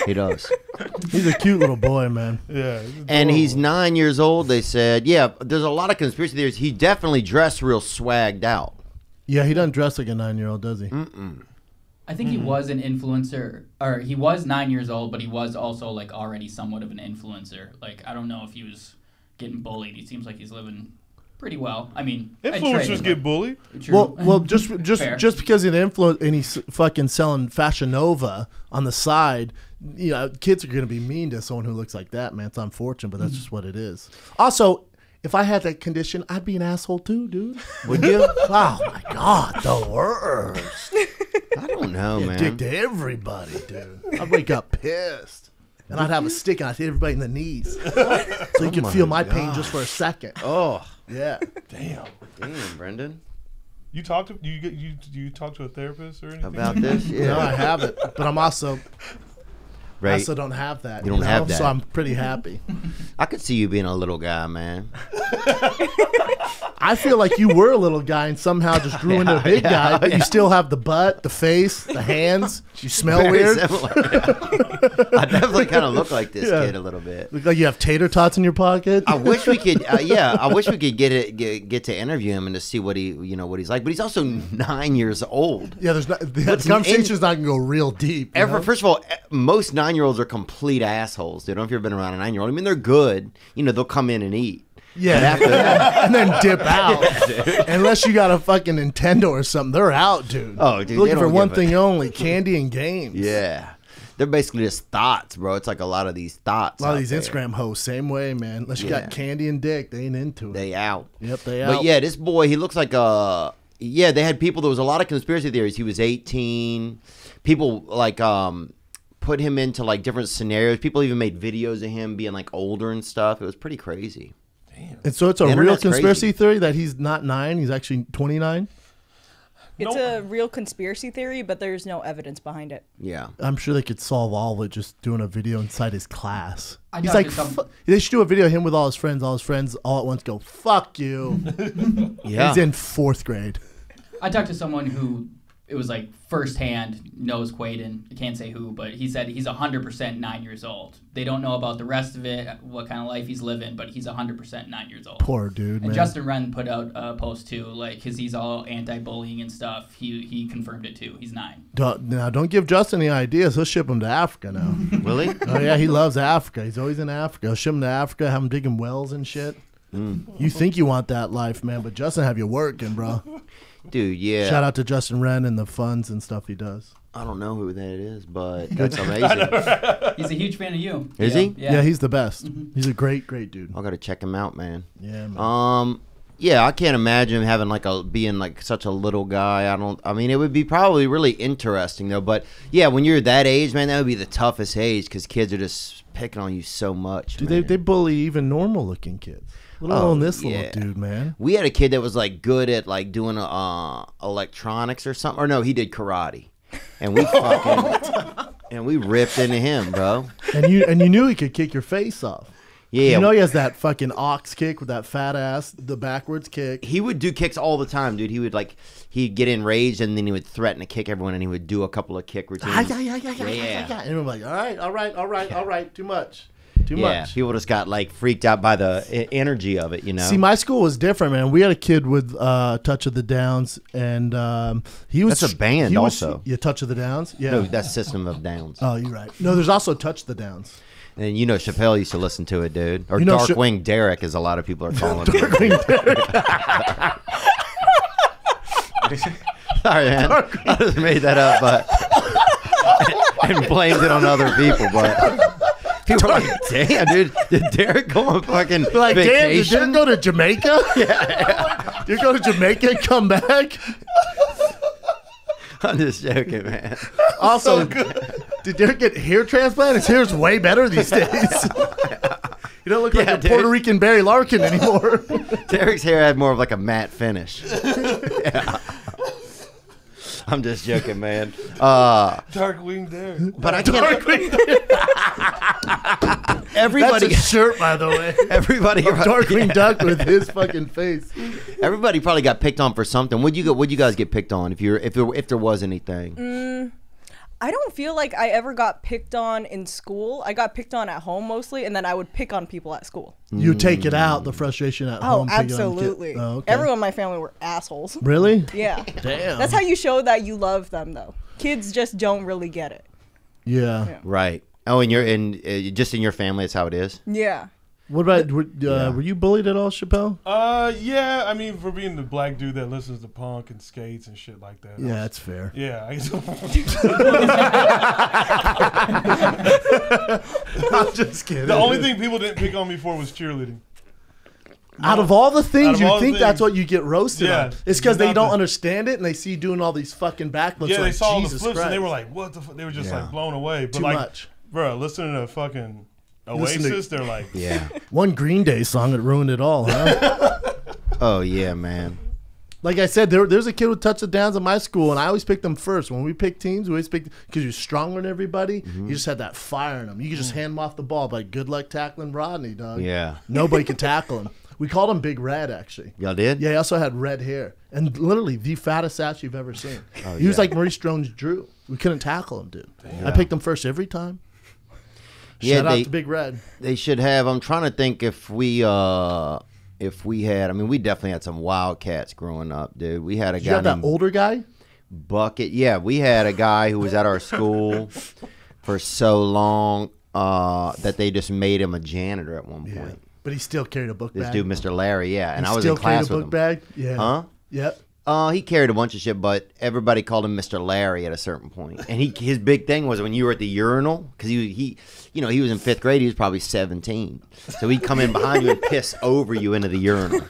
He does. He's a cute little boy, man. Yeah. He's and he's nine years old, they said. Yeah, there's a lot of conspiracy theories. He definitely dressed real swagged out. Yeah, he doesn't dress like a nine-year-old, does he? Mm-mm. I think mm-mm. he was an influencer. Or he was nine years old, but he was also, like, already somewhat of an influencer. Like, I don't know if he was getting bullied. He seems like he's living pretty well. I mean, influencers get bullied. True. Well, well, just just Fair. just because he's an influencer and he's fucking selling Fashion Nova on the side, you know, kids are going to be mean to someone who looks like that, man. It's unfortunate, but that's mm-hmm. just what it is. Also, if I had that condition, I'd be an asshole too, dude. Would you? Oh my God, the worst. I don't know, You'd man. Dick to everybody, dude. I'd wake up pissed. And I'd have a stick and I'd hit everybody in the knees. So you oh could feel my gosh. pain just for a second. Oh, yeah. Damn. Damn, Brendan. You talked to you you you talked to a therapist or anything about this? Yeah. No, I haven't. But I'm also right. I also don't have that. You don't you know? have that. So I'm pretty happy. I could see you being a little guy, man. I feel like you were a little guy and somehow just grew yeah, into a big yeah, guy, but yeah. you still have the butt, the face, the hands. You smell Very weird. Similar, yeah. I definitely kind of look like this yeah. kid a little bit. Look like you have tater tots in your pocket. I wish we could, uh, yeah, I wish we could get it, get, get to interview him and to see what he, you know, what he's like. But he's also nine years old. Yeah, there's not, the What's conversation's not gonna go real deep. Ever, you know? First of all, most nine-year-olds are complete assholes. Dude, I don't know if you've been around a nine-year-old. I mean, they're good. You know, they'll come in and eat. Yeah, and, after that, and then dip out. Yeah, unless you got a fucking Nintendo or something, they're out, dude. Oh, dude, looking for one thing only: candy and games. Yeah, they're basically just thoughts, bro. It's like a lot of these thoughts. A lot of these there. Instagram hosts, same way, man. Unless you yeah. got candy and dick, they ain't into it. They out. Yep, they out. But yeah, this boy, he looks like a. Yeah, they had people. There was a lot of conspiracy theories. He was eighteen. People like um. put him into like different scenarios. People even made videos of him being like older and stuff. It was pretty crazy. And so it's a real conspiracy crazy. theory that he's not nine, he's actually twenty-nine? It's nope. a real conspiracy theory, but there's no evidence behind it. Yeah. I'm sure they could solve all of it just doing a video inside his class. I he's like, they should do a video of him with all his friends, all his friends all at once go, fuck you. Yeah. He's in fourth grade. I talked to someone who, it was like firsthand, knows Quaden. I can't say who, but he said he's one hundred percent nine years old. They don't know about the rest of it, what kind of life he's living, but he's one hundred percent nine years old. Poor dude, and man. Justin Wren put out a post, too, like, because he's all anti-bullying and stuff. He he confirmed it, too. He's nine. Don't, now, don't give Justin the ideas. He'll ship him to Africa now. Will he? Oh, yeah, he loves Africa. He's always in Africa. He'll ship him to Africa, have him digging wells and shit. Mm. You think you want that life, man, but Justin have you working, bro. Dude, yeah. Shout out to Justin Wren and the funds and stuff he does. I don't know who that is, but that's amazing. He's a huge fan of you. Is yeah. he? Yeah. yeah, he's the best. Mm-hmm. He's a great, great dude. I got to check him out, man. Yeah, man. Um, Yeah, I can't imagine him having like a being like such a little guy. I don't. I mean, it would be probably really interesting though. But yeah, when you're that age, man, that would be the toughest age because kids are just picking on you so much. Dude, they, they bully even normal looking kids. Let alone oh, this yeah. little dude, man. We had a kid that was like good at like doing uh, electronics or something. Or no, he did karate, and we fucking and we ripped into him, bro. And you and you knew he could kick your face off. Yeah, you know he has that fucking ox kick with that fat ass, the backwards kick. He would do kicks all the time, dude. He would like, he'd get enraged and then he would threaten to kick everyone, and he would do a couple of kick routines. Yeah, yeah, yeah, yeah, yeah, yeah. And we're like, all right, all right, all right, all right, too much, too yeah, much. People just got like freaked out by the energy of it, you know. See, my school was different, man. We had a kid with uh, Touch of the Downs, and um, he was that's a band also. Was, yeah, Touch of the Downs. Yeah, no, that's System of Downs. Oh, you're right. No, there's also Touch the Downs. And you know Chappelle used to listen to it, dude. Or you know, Darkwing Derek, as a lot of people are calling Darkwing it. Derek. Sorry, man. Darkwing. I just made that up, but and, and blamed it on other people. But people are like, "Damn, dude, did Derek go on fucking like, vacation? Damn, did Derek go to Jamaica? Yeah, yeah. Did you go to Jamaica and come back?" I'm just joking, man. Also, so did Derek get hair transplant? His hair's way better these days. You don't look yeah, like a Derek. Puerto Rican Barry Larkin anymore. Derek's hair had more of like a matte finish. Yeah. I'm just joking, man. Uh, Darkwing Derek. But I can't. Darkwing Derek. Everybody. That's a shirt, by the way. Everybody. Got, Darkwing yeah. Duck with his fucking face. Everybody probably got picked on for something. Would you go? Would you guys get picked on if you if there, if there was anything? Mm, I don't feel like I ever got picked on in school. I got picked on at home mostly, and then I would pick on people at school. You take it out, the frustration at oh, home. Absolutely. Oh, okay. Everyone in my family were assholes. Really? Yeah. Damn. That's how you show that you love them, though. Kids just don't really get it. Yeah. yeah. Right. Oh, and you're in uh, just in your family. That's how it is. Yeah. What about were, uh, yeah. were you bullied at all, Chappelle? Uh, yeah. I mean, for being the black dude that listens to punk and skates and shit like that. Yeah, was, that's fair. Yeah. I'm just kidding. The only thing people didn't pick on me for was cheerleading. No. Out of all the things, all you think things, that's what you get roasted yeah, on. It's because they don't understand it, and they see you doing all these fucking backflips. Yeah, like, they saw Jesus all the flips, Christ. And they were like, what the fuck? They were just yeah. like blown away. But Too like, much. Bro, listening to fucking Oasis, to, they're like, yeah. One Green Day song that ruined it all, huh? Oh, yeah, man. Like I said, there, there's a kid with Touch of Downs in my school, and I always picked them first. When we picked teams, we always picked because you're stronger than everybody. Mm-hmm. You just had that fire in them. You could just hand them off the ball, but good luck tackling Rodney, dog. Yeah. Nobody could tackle him. We called him Big Red, actually. Y'all did? Yeah, he also had red hair. And literally the fattest ass you've ever seen. Oh, he yeah. was like Maurice Jones-Drew. We couldn't tackle him, dude. Yeah. I picked him first every time. Yeah, shout they, out to Big Red. They should have. I'm trying to think if we uh, if we had. I mean, we definitely had some wildcats growing up, dude. We had a did guy. You had that older guy? Bucket. Yeah, we had a guy who was at our school for so long uh, that they just made him a janitor at one point. Yeah. But he still carried a book this bag. This dude, Mister Larry, yeah. And he I was still in class carried a book with him. Bag? Yeah. Huh? Yep. Uh, he carried a bunch of shit, but everybody called him Mister Larry at a certain point. And he his big thing was when you were at the urinal, because he, he, you know, he was in fifth grade, he was probably seventeen. So he'd come in behind you and piss over you into the urinal.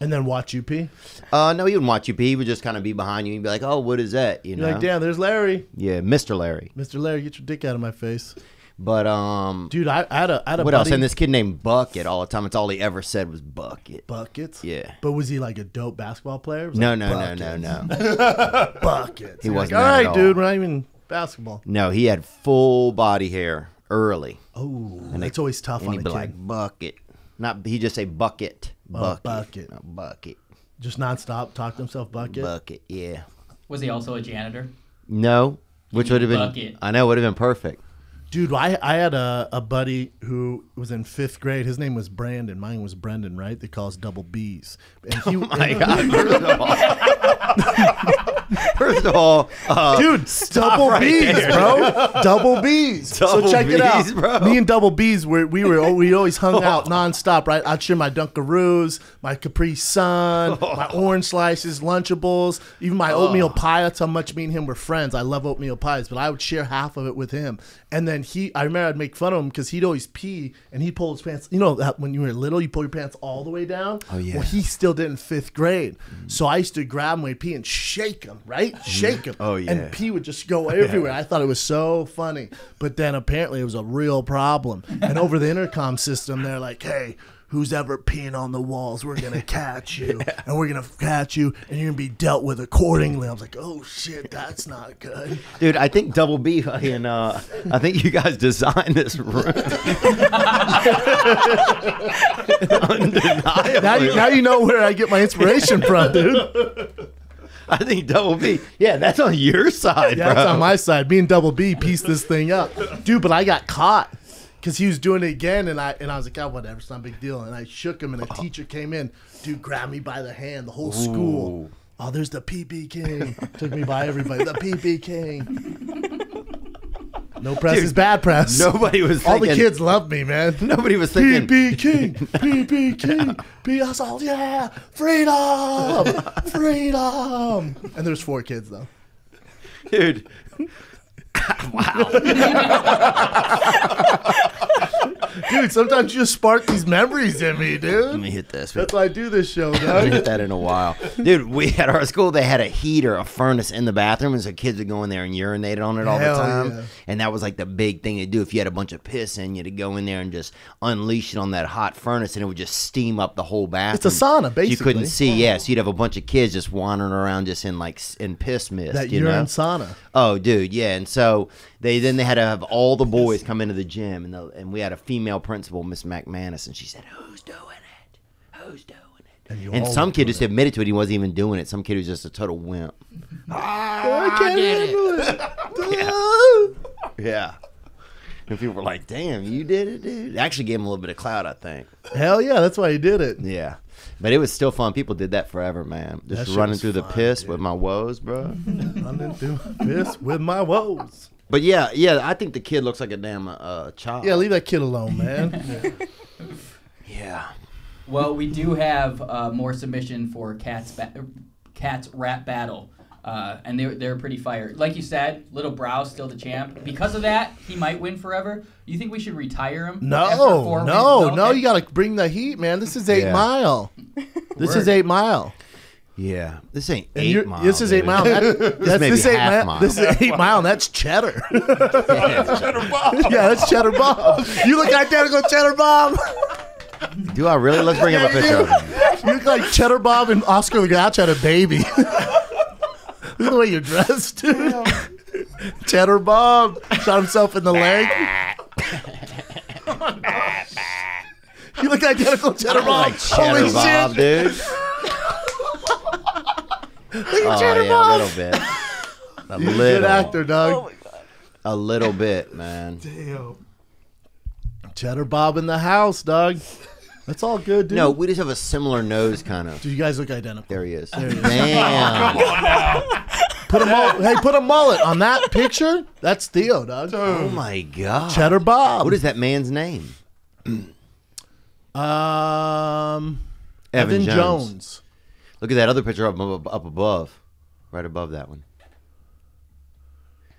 And then watch you pee? Uh, no, he wouldn't watch you pee. He would just kind of be behind you and be like, oh, what is that? You know? You're like, damn, there's Larry. Yeah, Mister Larry. Mister Larry, get your dick out of my face. But um, dude, I, I had a, I had a what buddy. Else? And this kid named Bucket all the time. It's all he ever said was Bucket. Buckets. Yeah. But was he like a dope basketball player? No, like, no, Buckets. no, no, no, no. Buckets. He wasn't. Like, all right, all. dude, we're not even basketball. No, he had full body hair early. Oh, and it's always tough. And on he'd a be kid. like Bucket. Not he just say Bucket. Bucket. Oh, bucket. No, bucket. Just nonstop talk to himself. Bucket. Bucket. Yeah. Was he also a janitor? No, which would have been. Bucket. I know would have been perfect. Dude, I, I had a, a buddy who was in fifth grade. His name was Brandon. Mine was Brendan, right? They call us double B's. And he, oh, my and God. First of all, uh, dude, double right B's, there. bro. Double B's. Double so check B's, it out. Bro. Me and Double B's were we were we always hung out nonstop, right? I'd share my Dunkaroos, my Capri Sun, oh. my orange slices, Lunchables, even my oatmeal oh. pie. That's how much me and him were friends. I love oatmeal pies, but I would share half of it with him. And then he, I remember I'd make fun of him because he'd always pee and he'd pull his pants. You know that when you were little, you pull your pants all the way down. Oh yeah. Well, he still did in fifth grade. Mm. So I used to grab him when he'd pee and shake him. Right? Shake him. Oh, yeah. And pee would just go everywhere. Yeah. I thought it was so funny. But then apparently it was a real problem. And over the intercom system, they're like, hey, who's ever peeing on the walls, we're going to catch you. yeah. And we're going to catch you, and you're going to be dealt with accordingly. I was like, oh, shit, that's not good. Dude, I think Double B, and, uh, I think you guys designed this room. Undeniable. Now you, now you know where I get my inspiration from, dude. I think Double B, yeah, that's on your side, yeah, bro. That's on my side. Me and Double B pieced this thing up. Dude, but I got caught because he was doing it again, and I and I was like, oh, whatever, it's not a big deal. And I shook him, and a teacher came in. Dude grabbed me by the hand, the whole Ooh. school. Oh, there's the P P King. Took me by everybody. The P P King. No press Dude, is bad press. Nobody was thinking. All the kids loved me, man. Nobody was thinking. P B King, P B King, P. I was all, yeah, freedom, freedom. And there's four kids, though. Dude. Wow. Dude, sometimes you just spark these memories in me, dude. Let me hit this. That's why I do this show, man. I haven't hit that in a while. Dude, we at our school, they had a heater, a furnace in the bathroom, and so kids would go in there and urinate on it all Hell the time. Yeah. And that was like the big thing to do. If you had a bunch of piss in you, to go in there and just unleash it on that hot furnace, and it would just steam up the whole bathroom. It's a sauna, basically. You couldn't see, yeah. So you'd have a bunch of kids just wandering around just in like in piss mist. That you urine know? sauna. Oh, dude, yeah. And so they then they had to have all the boys come into the gym, and, the, and we had a female principal, Miss McManus, and she said, who's doing it? Who's doing it? And, and some kid just it. admitted to it. He wasn't even doing it. Some kid was just a total wimp. ah, I can't handle it. it. yeah. yeah. And people were like, damn, you did it, dude. It actually gave him a little bit of clout, I think. Hell yeah, that's why he did it. Yeah. But it was still fun. People did that forever, man. Just that running through fun, the piss dude. with my woes, bro. running through the piss with my woes. But yeah, yeah, I think the kid looks like a damn uh, child. Yeah, leave that kid alone, man. yeah. yeah. Well, we do have uh, more submission for Cat's ba Cat's Rap Battle, uh, and they're they're pretty fire. Like you said, Little Brow still the champ. Because of that, he might win forever. You think we should retire him? No, no, no. You got to bring the heat, man. This is eight yeah. mile. This Word. is eight mile. Yeah, this ain't eight mile. This is eight mile. This is eight mile. This is eight mile. That's Cheddar. Yeah, that's Cheddar Bob. Yeah, that's Cheddar Bob. You look identical, Cheddar Bob. Do I really? Let's bring up a picture of him. You look like Cheddar Bob and Oscar the Grouch had a baby. Look at the way you're dressed, dude. Cheddar Bob shot himself in the leg. Oh, you look identical, Cheddar Bob. Like Cheddar Holy Bob, shit. dude. Look at Cheddar Bob. A little bit. A You're little. Good actor, dog. Oh my God. A little bit, man. Damn. Cheddar Bob in the house, dog. That's all good, dude. No, we just have a similar nose, kind of. Do you guys look identical? There he is. There he is. Damn. Come on now. Put a mullet. Hey, put a mullet on that picture. That's Theo, dog. Dude. Oh my God. Cheddar Bob. What is that man's name? um, Evan, Evan Jones. Jones. Look at that other picture up, up, up above, right above that one.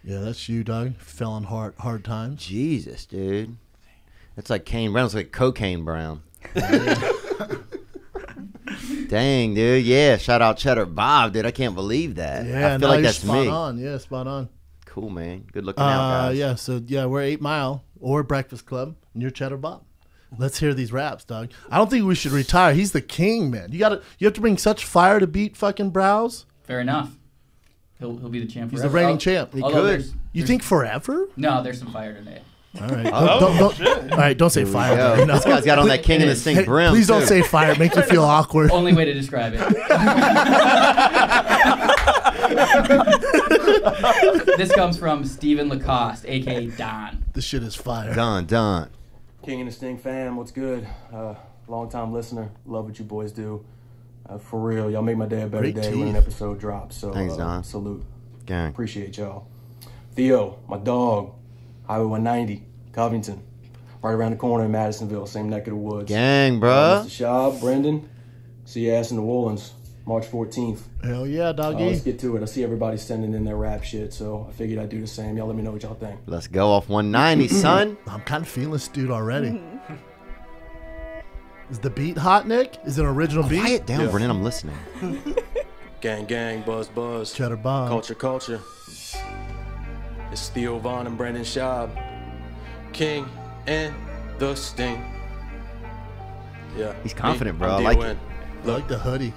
Yeah, that's you, dog. Fell on hard, hard times. Jesus, dude. That's like Kane Brown. It's like Cocaine Brown. Dang, dude. Yeah, shout out Cheddar Bob, dude. I can't believe that. Yeah, I feel no, like that's spot me. Spot on. Yeah, spot on. Cool, man. Good looking uh, out, guys. Yeah, so, yeah, we're eight Mile or Breakfast Club, and you're Cheddar Bob. Let's hear these raps, dog. I don't think we should retire. He's the king, man. You gotta, you have to bring such fire to beat fucking Brows. Fair enough. He'll, he'll be the champ. He's forever. the reigning I'll, champ. He could. There's, there's, you think forever? No, there's some fire today. All right. Oh, don't, don't, don't, all right. Don't say fire. Go. No. This guy's got on that King and the Sting brim. Please don't too. say fire. Make you feel awkward. Only way to describe it. This comes from Stephen Lacoste, aka Don. This shit is fire. Don, Don. King and the Sting fam, what's good? Uh, long time listener, love what you boys do. Uh, for real, y'all made my day a better Great day teeth. when an episode drops. So thanks, Don. Uh, salute. Gang. Appreciate y'all. Theo, my dog, Highway one ninety, Covington, right around the corner in Madisonville, same neck of the woods. Gang, bruh. Mister Schaub, Brendan, see your ass in New Orleans, March fourteenth. Hell yeah, doggy. Uh, let's get to it. I see everybody sending in their rap shit, so I figured I'd do the same. Y'all let me know what y'all think. Let's go off one ninety, son. I'm kind of feeling this dude already. Is the beat hot, Nick? Is it an original oh, beat? Quiet down, yeah. Brennan. I'm listening. Gang, gang, buzz, buzz. Cheddar Bob. Culture, culture. It's Theo Von and Brendan Schaub. King and the Sting. Yeah. He's confident, bro. I like it. I like the hoodie.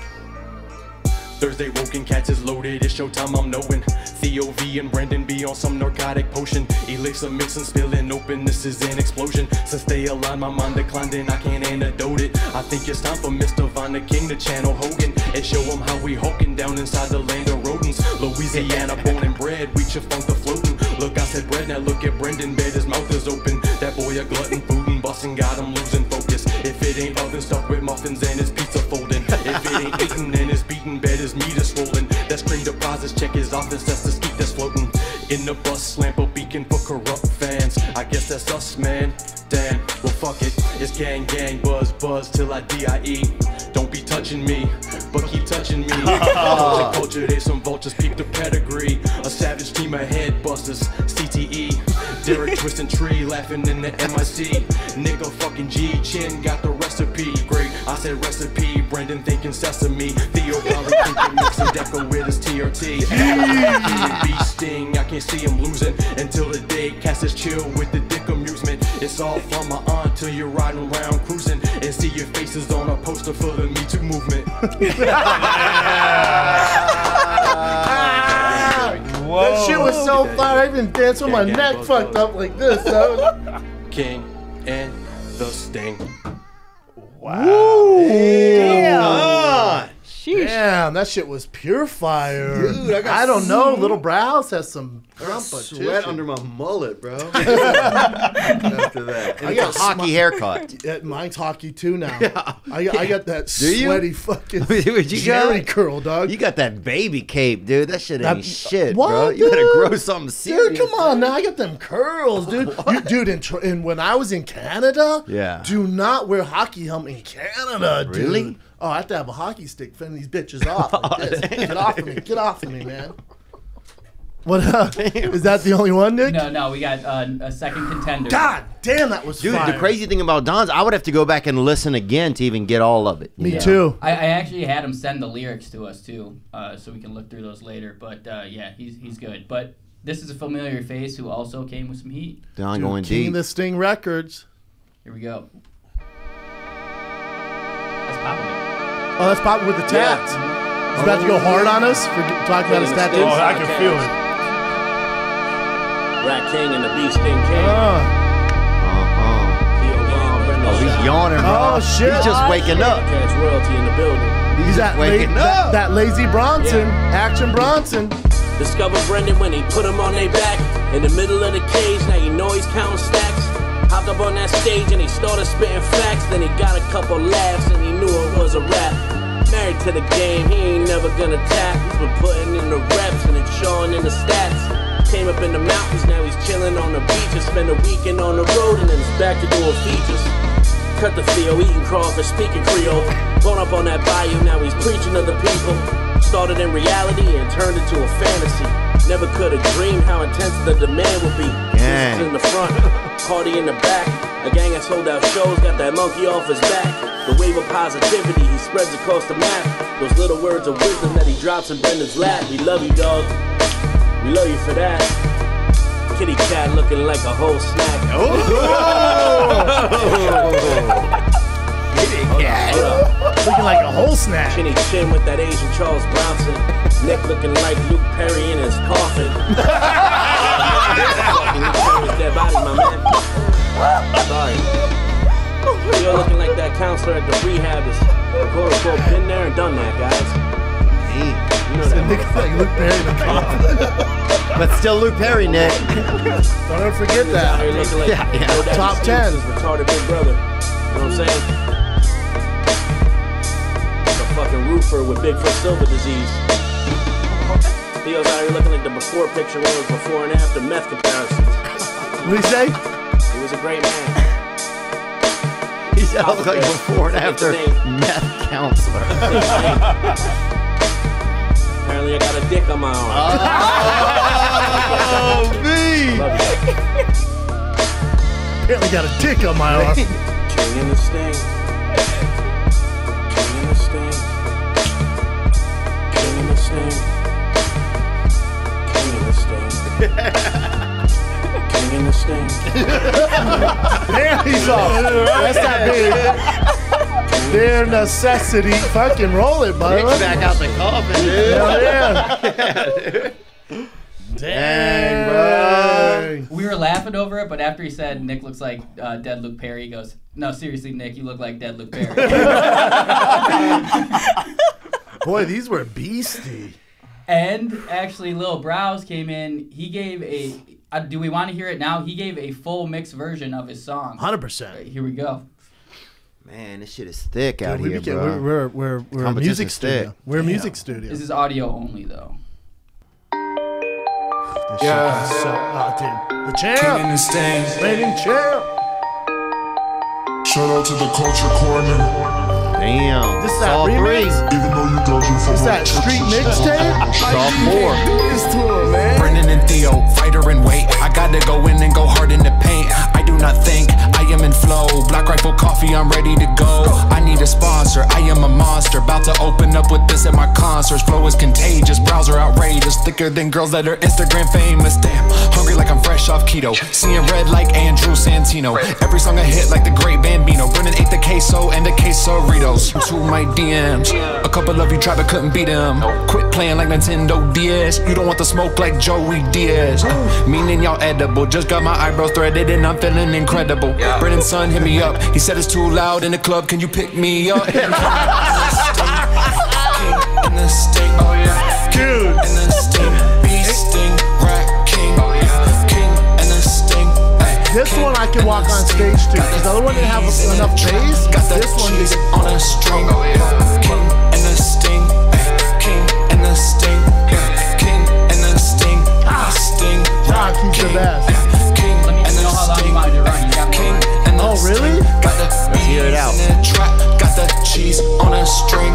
Thursday woken, cats is loaded, it's showtime, I'm knowing. Theo V and Brendan be on some narcotic potion. Elixir mixing, spilling open, this is an explosion. Since they aligned, my mind declined and I can't antidote it. I think it's time for Mister Von the King to channel Hogan and show him how we hulking down inside the land of rodents. Louisiana born and bred, we should funk the floating. Look, I said bread, now look at Brendan, bed, his mouth is open. That boy a glutton, food and busting, got him losing focus. If it ain't oven, stuck with muffins and his pizza folding. If it ain't eaten and his beaten, bed is meat is swollen. That's cream deposits, check his office, that's the skeet that's floating. In the bus, slamp a beacon for corrupt fans. I guess that's us, man. Damn, well fuck it. It's gang, gang, buzz, buzz, till I D I E. Don't be touching me, but keep touching me. Culture, culture, there's some vultures, peep the pedigree. A savage team of head busters, C T E. Derek twisting tree, laughing in the M I C. Nigga fucking G, Chin got the recipe. Great, I said recipe, Brendan thinking sesame. Theo probably thinking mixing deco with his T R T. King and Sting, I can't see him losing. Until the day, cast is chill with the dick amusement. It's all from my aunt till you're riding around cruising and see your faces on a poster for the Me Too movement. Whoa. That shit was so fire. I even danced with my neck fucked up like this. King and the Sting. Wow. Damn. Sheesh. Damn, that shit was pure fire. Dude, I, got I don't know. Little Browse has some sweat under my mullet, bro. After that, and I got a hockey haircut. Yeah, mine's hockey too now. Yeah. I, got, I got that Do sweaty you? fucking Would you Jerry got? curl, dog. You got that baby cape, dude. That shit ain't that, shit, what, bro. Dude? You gotta grow something serious. Dude, come on now. I got them curls, dude. You, dude, and, and when I was in Canada, yeah. do not wear hockey helmet in Canada, dude. Really? Oh, I have to have a hockey stick fending these bitches off like this. Damn. Get off of me. Get off of me, man. What uh, is that the only one, Nick? No, no, we got uh, a second contender. God damn, that was Dude, fire. The crazy thing about Don's, I would have to go back and listen again to even get all of it. Me know? too. I, I actually had him send the lyrics to us, too, uh, so we can look through those later. But, uh, yeah, he's, he's good. But this is a familiar face who also came with some heat. Don Dude, going King deep. King the Sting Records. Here we go. That's popular. Oh, that's popping with the tats. Yeah. He's about to go hard on us for talking about his tattoos. Oh, I can feel it. Rat King and the Beast King King. Uh. Uh-huh. Oh, he's yawning. Oh, shit. He's just waking up. Royalty in the building. He's that waking up. That lazy Bronson. Action Bronson. Discover Brendan when he put him on their back. In the middle of the cage, now you know he's counting stacks. Hopped up on that stage and he started spitting facts. Then he got a couple laughs and he knew it was a rap. Married to the game, he ain't never gonna tap. He's been putting in the reps and it's showing in the stats. Came up in the mountains, now he's chilling on the beach. And spent a weekend on the road and then he's back to doing features. Cut the field, eating crawfish, speaking Creole. Born up on that bayou, now he's preaching to the people. Started in reality and turned into a fantasy. Never could have dreamed how intense the demand would be. Yeah. In the front, party in the back. A gang that sold out shows got that monkey off his back. The wave of positivity he spreads across the map. Those little words of wisdom that he drops in Brendan's lap. We love you, dog. We love you for that. Kitty cat looking like a whole snack. Oh! Hold up, hold up. Looking like a whole snack. Chinny chin with that Asian Charles Bronson. Nick looking like Luke Perry in his coffin. Dead body, my man. Sorry. You're looking like that counselor at the rehabbers. Quote unquote, been there and done that, guys. Hey, you know that. Nick like Luke Perry in the coffin. But still Luke Perry, Nick. Don't ever forget that. Like yeah, yeah. Top ten is retarded big brother. You know what I'm saying? fucking roofer with Bigfoot Silva disease. Theo's out here looking at the before picture, one was before and after meth comparisons. What'd he say? He was a great man. He's out like before and after meth counselor. Apparently I got a dick on my arm. Oh, oh me! Apparently got a dick on my arm. King and the Sting. King and the Sting. King and the Sting. King and the Sting. There he's off. That's not big. Their necessity. Fucking roll it, buddy. Back out the coffin, dude. Yeah, yeah. Dang, bro. We were laughing over it, but after he said Nick looks like uh, dead Luke Perry, he goes, "No, seriously, Nick, you look like dead Luke Perry." Boy, these were beastie. And actually, Lil Browse came in. He gave a. Uh, do we want to hear it now? He gave a full mixed version of his song. one hundred percent. Here we go. Man, this shit is thick out yeah, here, became, bro. We're, we're, we're, we're a music studio. Thick. We're a music yeah. studio. This is audio only, though. This yeah. shit is so hot, dude. The champ. King and the Sting. Reigning champ. Shout out to the culture corner. Damn. This is that remix. Even though you go through this that street mixtape. All four. Brendan and Theo, fighter in weight. I gotta go in and go hard in the paint. I do not think I am in flow. Black Rifle Coffee, I'm ready to go. I need a sponsor. I am a monster. About to open up with this at my concerts. Flow is contagious. Browser outrageous. Thicker than girls that are Instagram famous. Damn. Hungry like I'm fresh off keto. Seeing red like Andrew Santino. Every song I hit like the great Bambino. Brendan ate the queso and the quesoritos. To my D Ms. A couple of you tried but couldn't beat them. Quit playing like Nintendo D S. You don't want the smoke like Joey Diaz. Meaning y'all edible. Just got my eyebrows threaded and I'm feeling incredible. Brendan's son hit me up. He said it's too loud in the club. Can you pick me up? King and the Sting. Oh yeah. King and the Sting. Beast Sting. Rat King. Oh yeah. King and the Sting. This one I can walk on stage to. Because the other one didn't have enough bass. This one is on a string. Oh yeah. King and the Sting. King and the Sting. King and the Sting. Sting. Rock, he's the best. Oh really? Let's hear it out. Got the cheese on a string.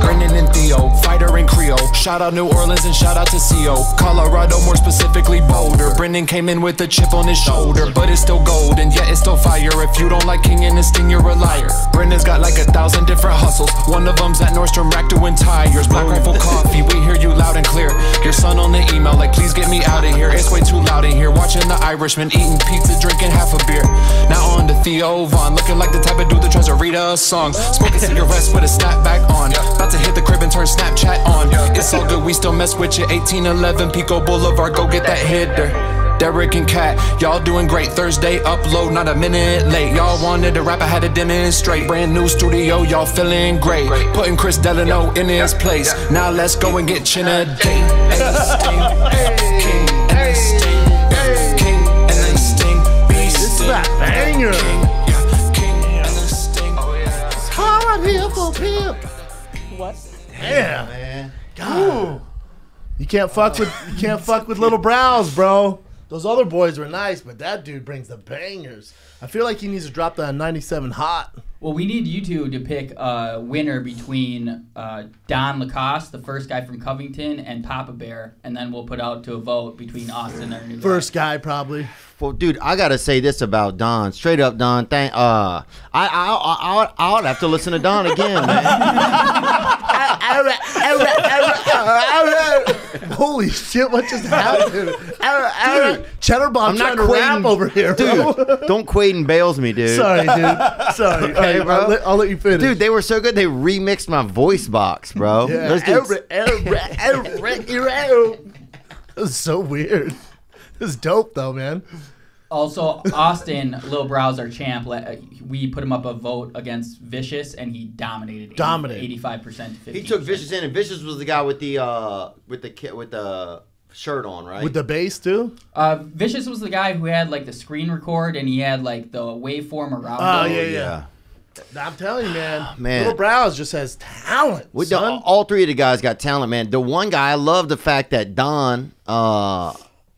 Brendan and Theo, fighter and Creole. Shout out New Orleans and shout out to C O Colorado, more specifically Boulder. Brendan came in with a chip on his shoulder, but it's still gold and yet it's still fire. If you don't like King and the Sting, you're a liar. Brendan's got like a thousand different hustles. One of them's at Nordstrom Rack doing tires. Black Rifle Coffee, we hear you loud and clear. Your son on the email like, please get me out of here. It's way too loud in here. Watching the Irishman, eating pizza, drinking half a beer. Now on to Theo Von, looking like the type of dude that tries to read a song. Smoking cigarettes with a snapback on. About to hit the crib and turn Snapchat on. It's all good, we still mess with you. eighteen eleven Pico Boulevard, go get that hitter. Derek and Kat, y'all doing great. Thursday upload, not a minute late. Y'all wanted to rap, I had to demonstrate. Brand new studio, y'all feeling great. Putting Chris Delano in his place. Now let's go and get chin a date. King and the Sting. King and the Sting. King and the Sting. Beast. This is a banger. King and the Sting. It's hard here for pimp. What? Damn, Damn man. God. Ooh. You can't fuck with you can't fuck with Lil Browse, bro. Those other boys were nice, but that dude brings the bangers. I feel like he needs to drop that ninety-seven hot. Well, we need you two to pick a winner between uh, Don Lacoste, the first guy from Covington, and Papa Bear, and then we'll put out to a vote between us and our new first guy. guy probably. Well, dude, I gotta say this about Don. Straight up, Don. Thank. Uh, I I I I would have to listen to Don again, man. Holy shit, what just happened? Dude, Cheddar Bob trying to rap over here, bro. Dude, don't Quaden Bayles me, dude. Sorry, dude. Sorry. Okay, bro. I'll, let, I'll let you finish. Dude, they were so good, they remixed my voice box, bro. Yeah. Let's do That was so weird. It was dope, though, man. Also, Austin, Lil Browse, our champ, we put him up a vote against Vicious, and he dominated. Dominated, eighty-five percent to fifty. He took Vicious in, and Vicious was the guy with the uh, with the kit with the shirt on, right? With the bass too. Uh, Vicious was the guy who had like the screen record, and he had like the waveform around. Oh yeah, yeah. I'm telling you, man. man. Little Browse just has talent. We son. All three of the guys got talent, man. The one guy, I love the fact that Don uh,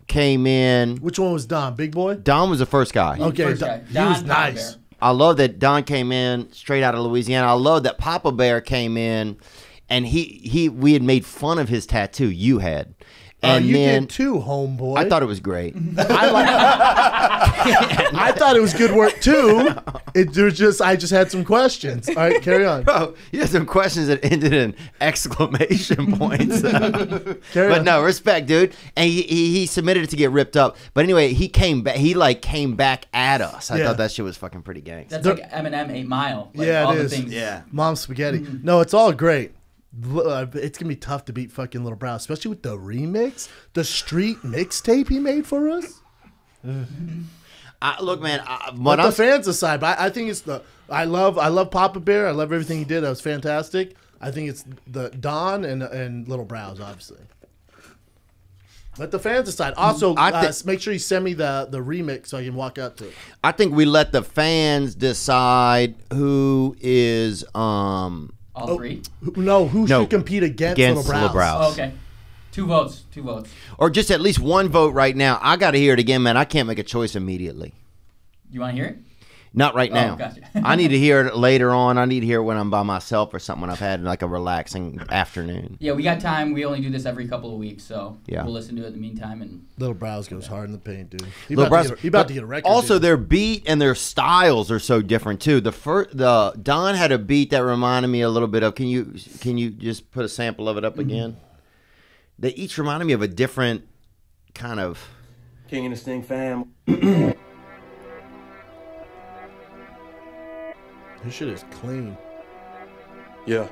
came in. Which one was Don? Big Boy? Don was the first guy. Okay, first guy. Don, he was nice. I love that Don came in straight out of Louisiana. I love that Papa Bear came in, and he he we had made fun of his tattoo you had. And uh, you then, did too, homeboy. I thought it was great. I, like, I thought it was good work too. It was just I just had some questions. All right, carry on. Bro, you had some questions that ended in exclamation points. Carry but on. No, respect, dude. And he, he he submitted it to get ripped up. But anyway, he came back. He like came back at us. I yeah. thought that shit was fucking pretty gangsta. That's the, like Eminem, eight mile. Like, yeah, all it the is. Things. Yeah, Mom Spaghetti. Mm-hmm. No, it's all great. It's gonna be tough to beat fucking Little Brow, especially with the remix, the street mixtape he made for us. I, look, man. I, but the I'm, fans aside, but I, I think it's the I love I love Papa Bear. I love everything he did. That was fantastic. I think it's the Don and and Little Brows, obviously. Let the fans decide. Also, uh, make sure you send me the, the remix so I can walk out to it. I think we let the fans decide who is. Um, All oh, three? No, who no, should compete against, against Little Brows? Oh, okay. Two votes. Two votes. Or just at least one vote right now. I got to hear it again, man. I can't make a choice immediately. You want to hear it? Not right oh, now. Gotcha. I need to hear it later on. I need to hear it when I'm by myself or something when I've had like a relaxing afternoon. Yeah, we got time. We only do this every couple of weeks, so yeah. we'll listen to it in the meantime. And Little Brows goes hard in the paint, dude. He Little Brows, he about to get a record. Also, dude. Their beat and their styles are so different too. The first, the Don had a beat that reminded me a little bit of. Can you can you just put a sample of it up again? Mm-hmm. They each reminded me of a different kind of King and the Sting fam. This shit is clean. Yeah.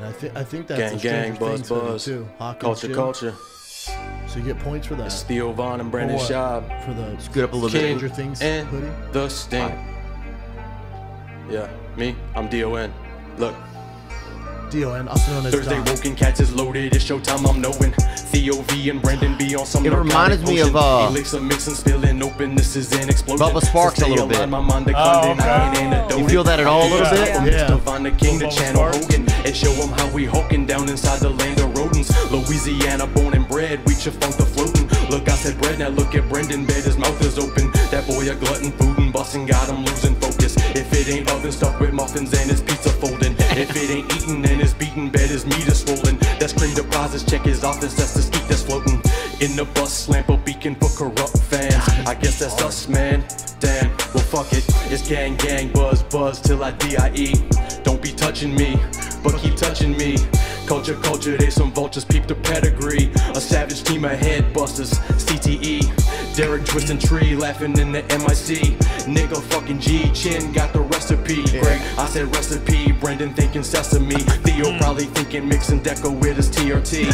And I think I think that's gang, gang, buzz, buzz, too. Culture, culture. So you get points for that. It's Theo Von and Brendan Schaub for the scoot up a little King bit. Things and hoodie. The Sting. Right. Yeah, me. I'm D O N. Look. D O N, also known as Thursday Woken, cats is loaded. It's showtime. I'm knowing. Theo V and Brendan B on some. It reminds me of uh. open. This is an explosion. Bubba Sparks a little bit. Oh, okay. You feel that at all a little bit? Yeah. yeah. yeah. The King, the channel Hogan, and show them how we hoking down inside the land of rodents. Louisiana born and bred. We chafunk the floating. Look, I said bread. Now look at Brendan. Bed his mouth is open. That boy a glutton, food and busting. God, I'm losing focus. If it ain't oven stuffed with muffins and his pizza folding. If it ain't eaten and it's beaten, bed his meat is swollen. That's clean deposits, check his office, that's the skeet that's floating. In the bus, slam a beacon for corrupt fans. I guess that's us, man. Damn, well fuck it. It's gang, gang, buzz, buzz, till I D I E. Don't be touching me, but keep touching me. Culture, culture, they some vultures, peep the pedigree. A savage team of head busters, C T E. Derek twisting tree, laughing in the M I C. Nigga fucking G, Chin got the recipe. Yeah. Greg, I said recipe, Brendan thinking sesame. Theo probably thinking mixing deco with his T R T.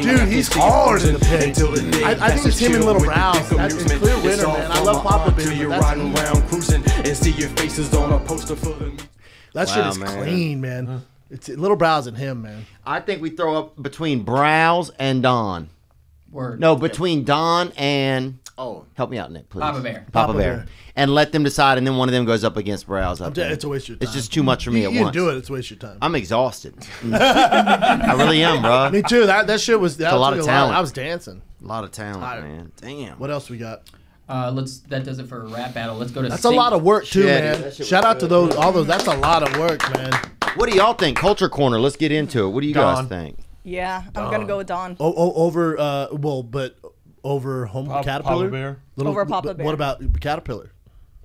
Dude, he's hard in the pit. I, I think it's him and Little Ralph. That's a clear winner, man. I love Papa Bear. You're riding around cruising and see your faces on a poster for the. That shit is clean, man. Huh. It's Little Brows and him, man. I think we throw up between Brows and Don. Word. No, between Don and oh, help me out, Nick, please. Papa Bear. Papa, Papa Bear. Bear. And let them decide, and then one of them goes up against Brows. Up it's a waste of your time. It's just too much for me you, at you once. You do it. It's a waste of your time. I'm exhausted. I really am, bro. Me too. That that shit was that a lot of talent. Lot. I was dancing. A lot of talent, tired. Man. Damn. What else we got? Uh, let's. That does it for a rap battle. Let's go to. That's Sting. A lot of work too, yeah, man. Shout out good. To those. All those. That's a lot of work, man. What do y'all think? Culture Corner. Let's get into it. What do you Don. Guys think? Yeah, Don. I'm gonna go with Don. Oh, oh over. Uh, well, but over home Pop, Caterpillar. Papa Bear. Little, over Papa Bear. What about Caterpillar?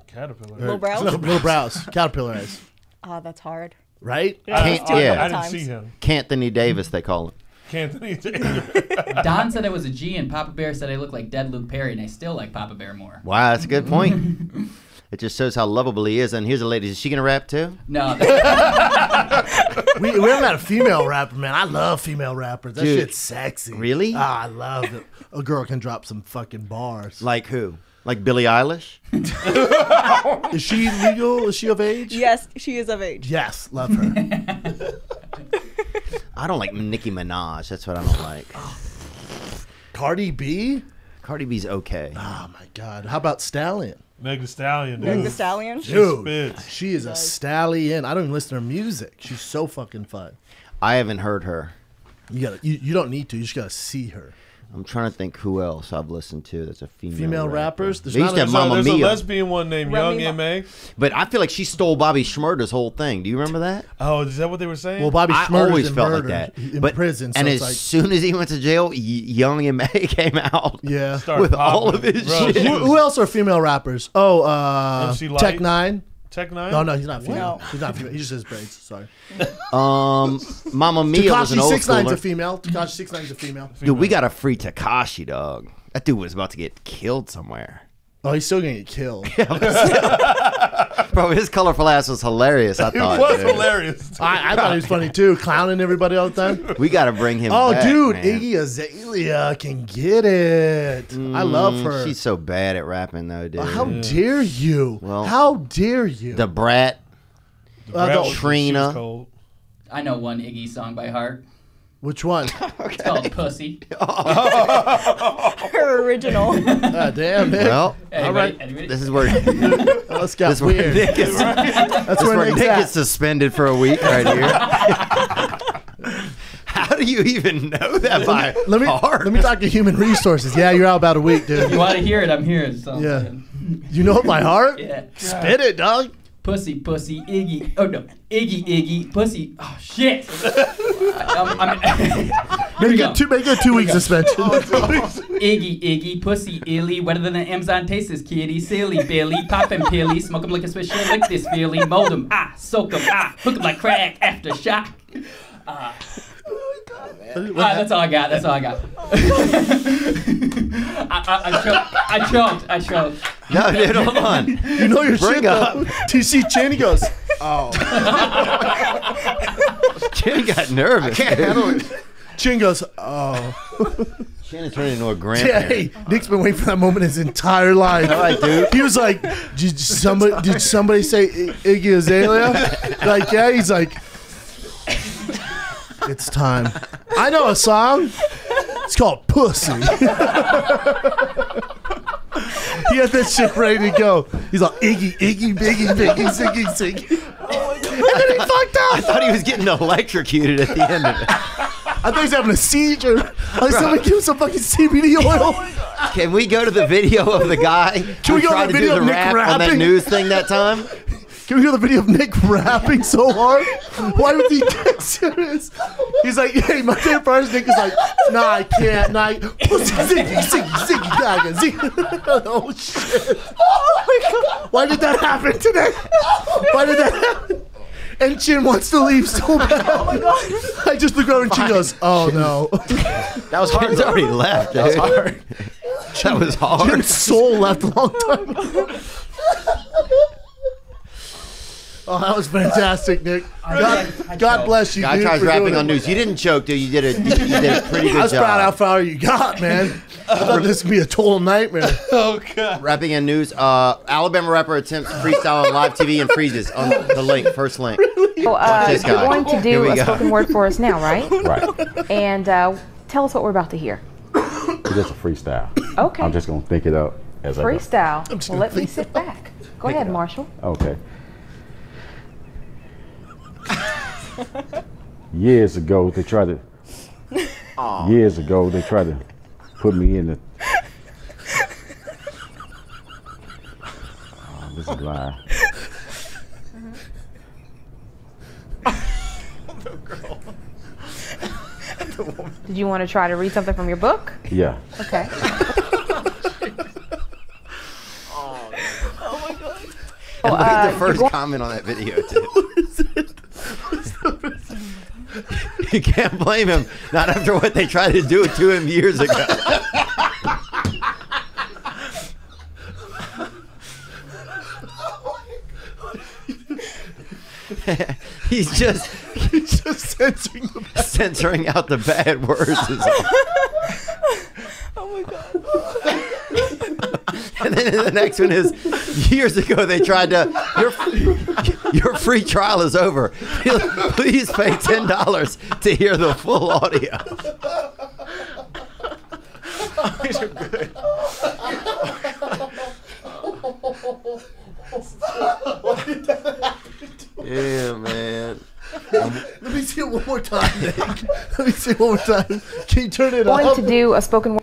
Caterpillar. Little Brows. No, Little Brows. Caterpillar eyes. Ah, uh, that's hard. Right? Yeah. Can't, I, yeah. I didn't see him. Canthony Davis, they call him. Don said I was a G, and Papa Bear said I look like dead Luke Perry, and I still like Papa Bear more. Wow, that's a good point. It just shows how lovable he is. And here's a lady. Is she gonna rap too? No. we, we haven't had a female rapper, man. I love female rappers. That Dude, shit's sexy. Really? Oh, I love it. A girl can drop some fucking bars. Like who? Like Billie Eilish? Is she legal? Is she of age? Yes, she is of age. Yes, love her. I don't like Nicki Minaj. That's what I don't like. Cardi B? Cardi B's okay. Oh, my God. How about Stallion? Meg Thee Stallion, dude. Meg Thee Stallion? Dude, she, she is a stallion. I don't even listen to her music. She's so fucking fun. I haven't heard her. You gotta. You, you don't need to. You just gotta see her. I'm trying to think who else I've listened to that's a female. Female rapper. rappers. There's, they used to have Mama Mia. There's a lesbian one named Young M A. But I feel like she stole Bobby Shmurda's whole thing. Do you remember that? Oh, is that what they were saying? Well, Bobby Shmurda always felt like that in but, prison. So and as like, soon as he went to jail, Young M A came out. Yeah, with popping. all of his Bro, shit. Who, who else are female rappers? Oh, uh, Tech Nine. Tech Nine? No, no, he's not female. Wow. He's not female. He just has braids. Sorry. Um, Mama Mia was an old schooler. Tekashi six nine's a female. Tekashi six nine's a female. Dude, we got a free Tekashi, dog. That dude was about to get killed somewhere. Oh, he's still going to get killed. Bro, his colorful ass was hilarious, I thought. It was dude. hilarious. I, I thought he was funny, too. Clowning everybody all the time. We got to bring him oh, back, dude, man. Iggy Azalea can get it. Mm, I love her. She's so bad at rapping, though, dude. How yeah. dare you? Well, How dare you? The Brat. The Brat uh, the, Trina. I know one Iggy song by heart. Which one? Okay. It's called Pussy. Oh. Her original. Oh, damn it. Well, anybody, all right. Anybody? This is where, this is where Nick is, That's where Nick gets suspended for a week right here. How do you even know that by let me, heart? Let me talk to human resources. Yeah, you're out about a week, dude. If you want to hear it, I'm here. So yeah. Good. You know it by heart? Yeah. Spit it, dog. Pussy, pussy, Iggy. Oh, no. Iggy, Iggy, pussy. Oh, shit. I'm, I'm, make, it two, make it two weeks suspension. Oh, Iggy, Iggy, pussy, illy. Wetter than the Amazon tastes, kitty. Silly, Billy. Pop and pilly. Smoke him like a swisher. Lick this, Billy. Mold him. Ah, soak him. Ah, hook him like crack. After shock. Ah. Oh, my God, man. All right, that's all I got. That's all I got. I, I, I choked. I choked. I choked. No, dude, hold on. You know your Bring shit up. T C Cheney goes, oh. Cheney got nervous. I can't handle it. Cheney goes, oh. Cheney turned into a grandparent. Yeah, hey, Nick's been waiting for that moment his entire life. All right, dude. He was like, did somebody, did somebody say Iggy Azalea? Like, yeah, he's like, it's time. I know a song. It's called Pussy. He had that shit ready to go. He's like, Iggy, Iggy, Biggie, Biggie, Ziggy, Ziggy. Oh, and then he fucked up. I thought he was getting electrocuted at the end of it. I thought he's having a seizure. I was going to give him some fucking C B D oil. Oh, can we go to the video of the guy Can we go to the video to do the of rap Nick rapping on that news thing that time? Can we hear the video of Nick rapping so hard? Why would he get serious? He's like, hey, my favorite part is Nick is like, nah, I can't. Nah, I can't. Ziggy, ziggy, ziggy, dagger, ziggy. Oh, shit. Oh, my God. Why did that happen today? Why did that happen? And Chin wants to leave so bad. Oh, my God. I just look over and Chin goes, oh, no. That was hard. He's already left. That was hard. That was hard. Chin's soul left a long time ago. Oh, that was fantastic, Nick. God, God bless you, dude. Guy tries rapping on news. You didn't choke, dude. You did a, you did a pretty good job. I was proud how far you got, man. I thought this would be a total nightmare. Oh, God. Rapping on news. Uh, Alabama rapper attempts freestyle on live T V and freezes on the link. First link. Really? So, uh, you're going to do a go. spoken word for us now, right? Right. And uh, tell us what we're about to hear. It's just a freestyle. Okay. I'm just going to think it up as freestyle. I freestyle. Well, let me sit back. Go ahead, Marshall. Okay. Years ago, they tried to. Aww. Years ago, they tried to put me in the. Oh, this is a lie. Uh-huh. Did you want to try to read something from your book? Yeah. Okay. Oh, oh my God. Well, look at uh, the first comment on that video, too. You can't blame him, not after what they tried to do to him years ago. He's just he's just censoring the bad censoring out the bad words. Oh my God. And then the next one is, years ago they tried to, your, your free trial is over. Please pay ten dollars to hear the full audio. These are good. it one more time, Nick. Let me see it one more time. Can you turn it off? We're going to do a spoken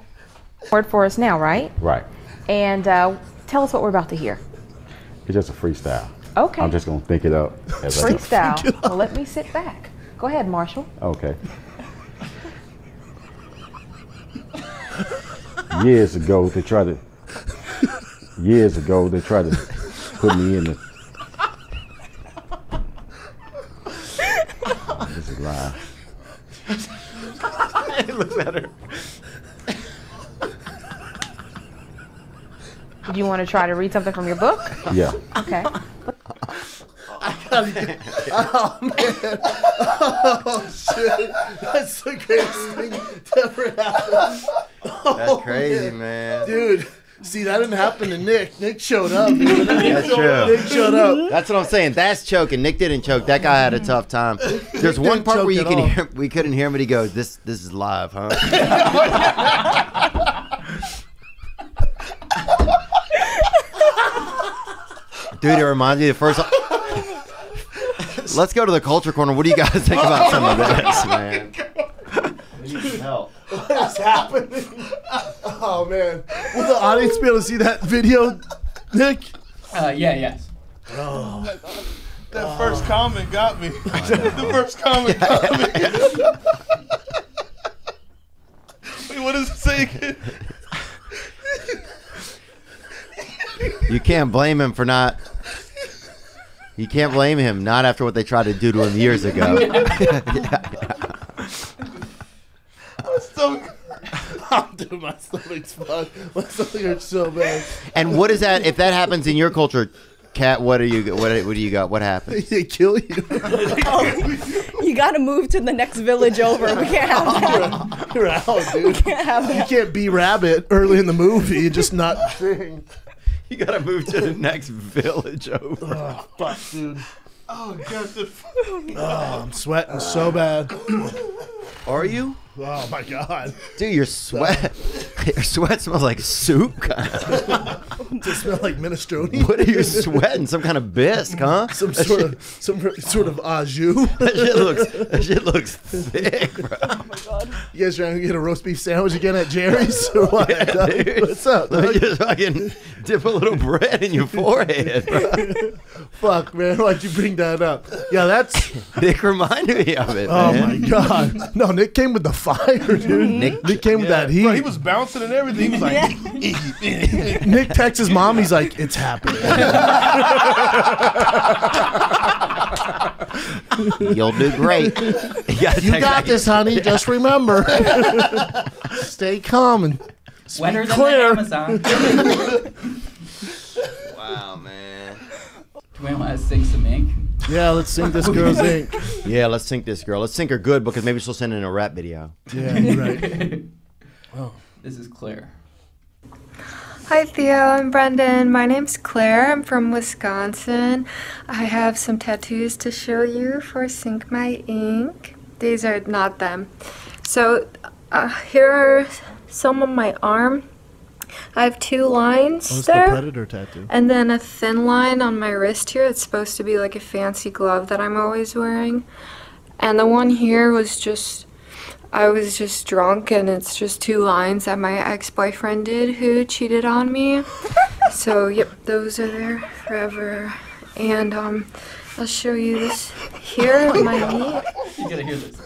word for us now, right? Right. And uh, tell us what we're about to hear. It's just a freestyle. Okay. I'm just going to think it up. As freestyle. I well, let me sit back. Go ahead, Marshall. Okay. Years ago, they tried to. Years ago, they tried to put me in the. This is live. It looks better. Do you want to try to read something from your book? Yeah. Okay. Oh, man. Oh, shit. That's the greatest thing that ever happened. Oh, that's crazy, man. man. Dude, see, that didn't happen to Nick. Nick showed up. Dude. That's true. Nick showed up. That's what I'm saying. That's choking. Nick didn't choke. That guy had a tough time. There's one part where you can all. hear, we couldn't hear him, but he goes, this, this is live, huh? Dude, it reminds me of the first... Let's go to the culture corner. What do you guys think about some of this, man? We need some help. What is happening? Oh, man. Will the audience be able to see that video, Nick? Uh, yeah, yes. Oh. That oh. first comment got me. The first comment yeah, got yeah, me. Yeah. Wait, what does it say again? You can't blame him for not... You can't blame him, not after what they tried to do to him years ago. Yeah, yeah. So, oh, dude, my stomach's fucked. My stomach hurts so bad. And what is that? If that happens in your culture, Kat, what are you? What, what do you got? What happens? They kill you. Oh, you got to move to the next village over. We can't have that. You're out, dude. We can't have that. You can't be rabbit early in the movie. Just not sing. You gotta move to the next village over. Oh, fuck, dude. Oh, God. The oh, I'm sweating uh, so bad. Are you? Oh, my God. Dude, your sweat your sweat smells like soup, kind of. Does it smell like minestrone? What are you sweating? Some kind of bisque, huh? Some that sort shit. of some sort of au jus. That shit looks, that shit looks thick, bro. Oh, my God. You guys trying to get a roast beef sandwich again at Jerry's? Or what? Yeah, dude. What's up? Let me just fucking dip a little bread in your forehead, bro. Fuck, man. Why'd you bring that up? Yeah, that's... Nick reminded me of it, oh, man. My God. No, Nick came with the fire, dude. Nick, Nick came yeah. with that heat. Bro, he was bouncing and everything. He was like... Yeah. Nick texts his mom. He's like, it's happening. You'll do great. You, you got like, this, honey. Yeah. Just remember. Stay calm and speak clear. Wow, man. Do we want to sink some ink? Yeah, let's sink this girl's ink. Yeah, let's sink this girl. Let's sink her good because maybe she'll send in a rap video. Yeah, you're right. Oh. This is Claire. Hi, Theo. I'm Brendan. My name's Claire. I'm from Wisconsin. I have some tattoos to show you for Sink My Ink. These are not them. So uh, here are some on my arm. I have two lines oh, there, the Predator tattoo. And then a thin line on my wrist here. It's supposed to be like a fancy glove that I'm always wearing. And the one here was just, I was just drunk, and it's just two lines that my ex-boyfriend did who cheated on me. So, yep, those are there forever. And um, I'll show you this here on my knee. You gotta hear this.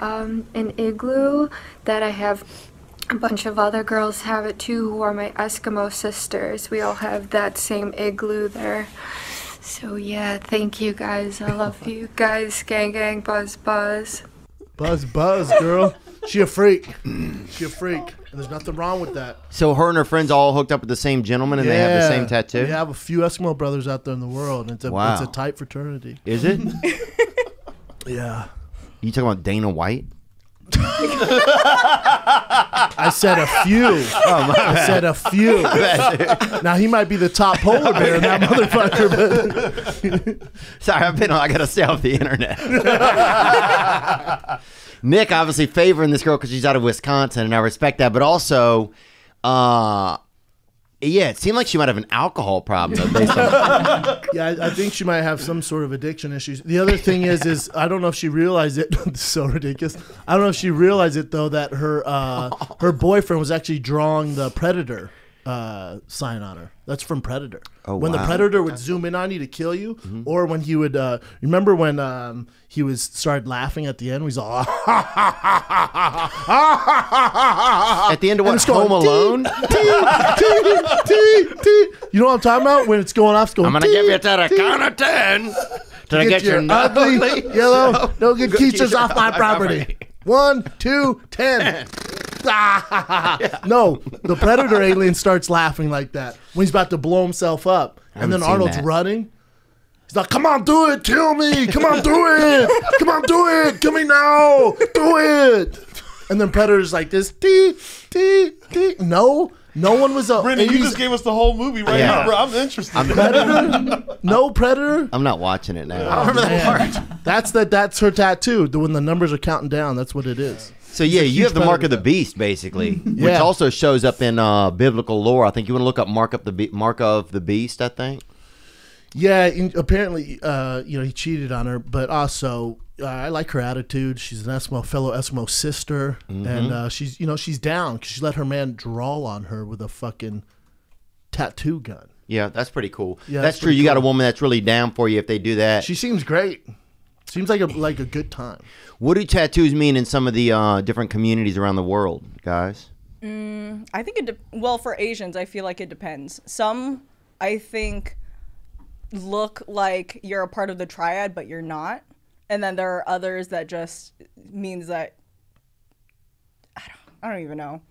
Um, an igloo that I have. A bunch of other girls have it too, who are my Eskimo sisters. We all have that same igloo there. So yeah, thank you guys. I love you guys. Gang, gang, buzz, buzz. Buzz, buzz, girl. She a freak. She a freak. And there's nothing wrong with that. So her and her friends all hooked up with the same gentleman, and yeah, they have the same tattoo? We have a few Eskimo brothers out there in the world. And it's a, wow. It's a tight fraternity. Is it? Yeah. You talking about Dana White? I said a few. Oh, I said a few. Now he might be the top polar bear in that motherfucker. But sorry, I've been on. I gotta stay off the internet. Nick obviously favoring this girl because she's out of Wisconsin, and I respect that. But also, uh, Yeah, it seemed like she might have an alcohol problem. Though, based on yeah, I, I think she might have some sort of addiction issues. The other thing is, is I don't know if she realized it. It's so ridiculous. I don't know if she realized it though that her uh, her boyfriend was actually drawing the Predator uh, sign on her. That's from Predator. Oh, when wow. the Predator would zoom in on you to kill you, mm-hmm. or when he would uh, remember when um, he was started laughing at the end. He's all at the end of what? Home Alone. You know what I'm talking about? When it's going off, it's going. I'm gonna give you to the count of ten till I get your ugly yellow no good teachers off my property. One, two, ten. Yeah. No, the Predator alien starts laughing like that when he's about to blow himself up, and then Arnold's that. running. He's like, "Come on, do it! Kill me! Come on, do it! Come on, do it! Kill me now! Do it!" And then Predator's like this, dee, dee, dee. No, no one was up. Brendan, you just gave us the whole movie right yeah. now, bro. I'm interested. I'm Predator? No Predator? I'm not watching it now. I don't remember that part. That's the, that's her tattoo. When the numbers are counting down, that's what it is. So yeah, you have the mark of the beast, basically, yeah. which also shows up in uh, biblical lore. I think you want to look up mark up the be mark of the beast. I think. Yeah, in, apparently, uh, you know, he cheated on her, but also uh, I like her attitude. She's an Eskimo fellow Eskimo sister, mm-hmm. and uh, she's you know she's down because she let her man draw on her with a fucking tattoo gun. Yeah, that's pretty cool. Yeah, that's, that's true. You cool. got a woman that's really down for you if they do that. She seems great. Seems like a like a good time. What do tattoos mean in some of the uh, different communities around the world, guys? Mm, I think it de well for Asians, I feel like it depends. Some I think look like you're a part of the triad, but you're not, and then there are others that just means that I don't I don't even know.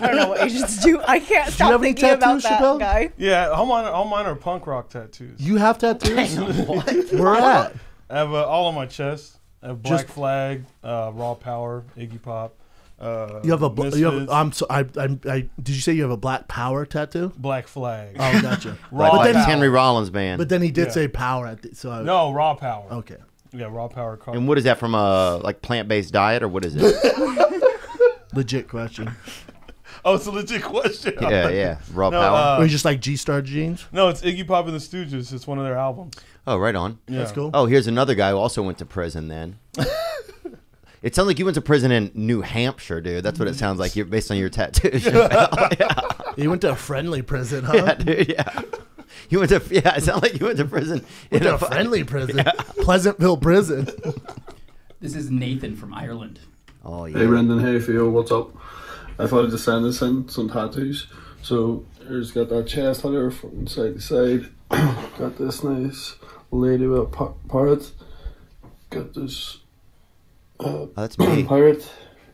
I don't know what Asians do. I can't stop do thinking tattoos, about that Chappelle? guy. Yeah, all mine, all mine are punk rock tattoos. You have tattoos? What? Where at? I have uh, all on my chest. I have Black Just, Flag, uh, Raw Power, Iggy Pop. Uh, you have a. You have a I'm so. I, I. I. Did you say you have a Black Power tattoo? Black Flag. Oh, gotcha. Raw. But then it's Henry Rollins band. But then he did yeah. say power. At the, so I, no, Raw Power. Okay. Yeah, Raw Power. Car. And what is that from a like plant-based diet or what is it? Legit question. Oh, it's a legit question. Yeah, yeah. Raw no, Power. Uh, or you just like G-Star jeans? No, it's Iggy Pop and the Stooges. It's one of their albums. Oh, right on. Yeah. That's cool. Oh, here's another guy who also went to prison then. It sounds like you went to prison in New Hampshire, dude. That's what it sounds like. You're based on your tattoos. Yeah. You went to a friendly prison, huh? Yeah, dude, yeah. You went to, yeah, it sounds like you went to prison. Went in to a friendly prison. Yeah. Pleasantville prison. This is Nathan from Ireland. Oh, yeah. Hey, Brendan. Hey, Theo. What's up? I thought I'd just send this in, some tattoos. So here's got that chest here from side to side. Got this nice lady with a parrot. Got this uh, oh, that's me. Pirate.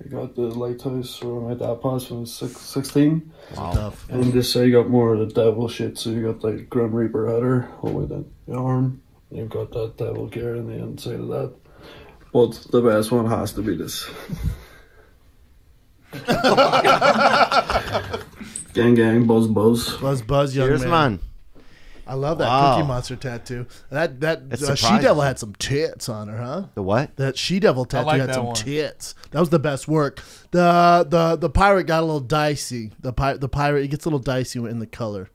I got the lighthouse where my dad passed when I was six, sixteen. Wow. And this side you got more of the devil shit. So you got the Grim Reaper header all the way down the arm. And you've got that devil gear in the inside of that. But the best one has to be this. Gang gang, buzz buzz, buzz buzz, young Here's man. Man. I love that wow. Cookie Monster tattoo. That that uh, she devil had some tits on her, huh? The what? That she devil tattoo like had some one. tits. That was the best work. the the The pirate got a little dicey. The pi the pirate it gets a little dicey in the color.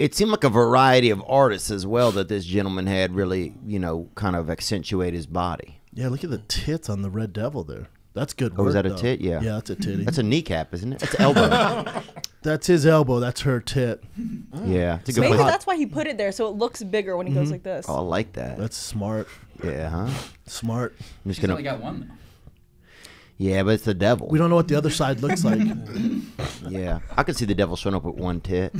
It seemed like a variety of artists as well that this gentleman had really, you know, kind of accentuate his body. Yeah, look at the tits on the Red Devil there. That's good. Oh, work, is that a though. tit? Yeah. Yeah, that's a titty. That's a kneecap, isn't it? That's elbow. That's his elbow. That's her tit. Mm. Yeah. It's a so good maybe place. That's why he put it there, so it looks bigger when he mm-hmm. goes like this. Oh, I like that. That's smart. Yeah, huh? Smart. I'm just He's gonna... only got one, though. Yeah, but it's the devil. We don't know what the other side looks like. Yeah. I could see the devil showing up with one tit. uh,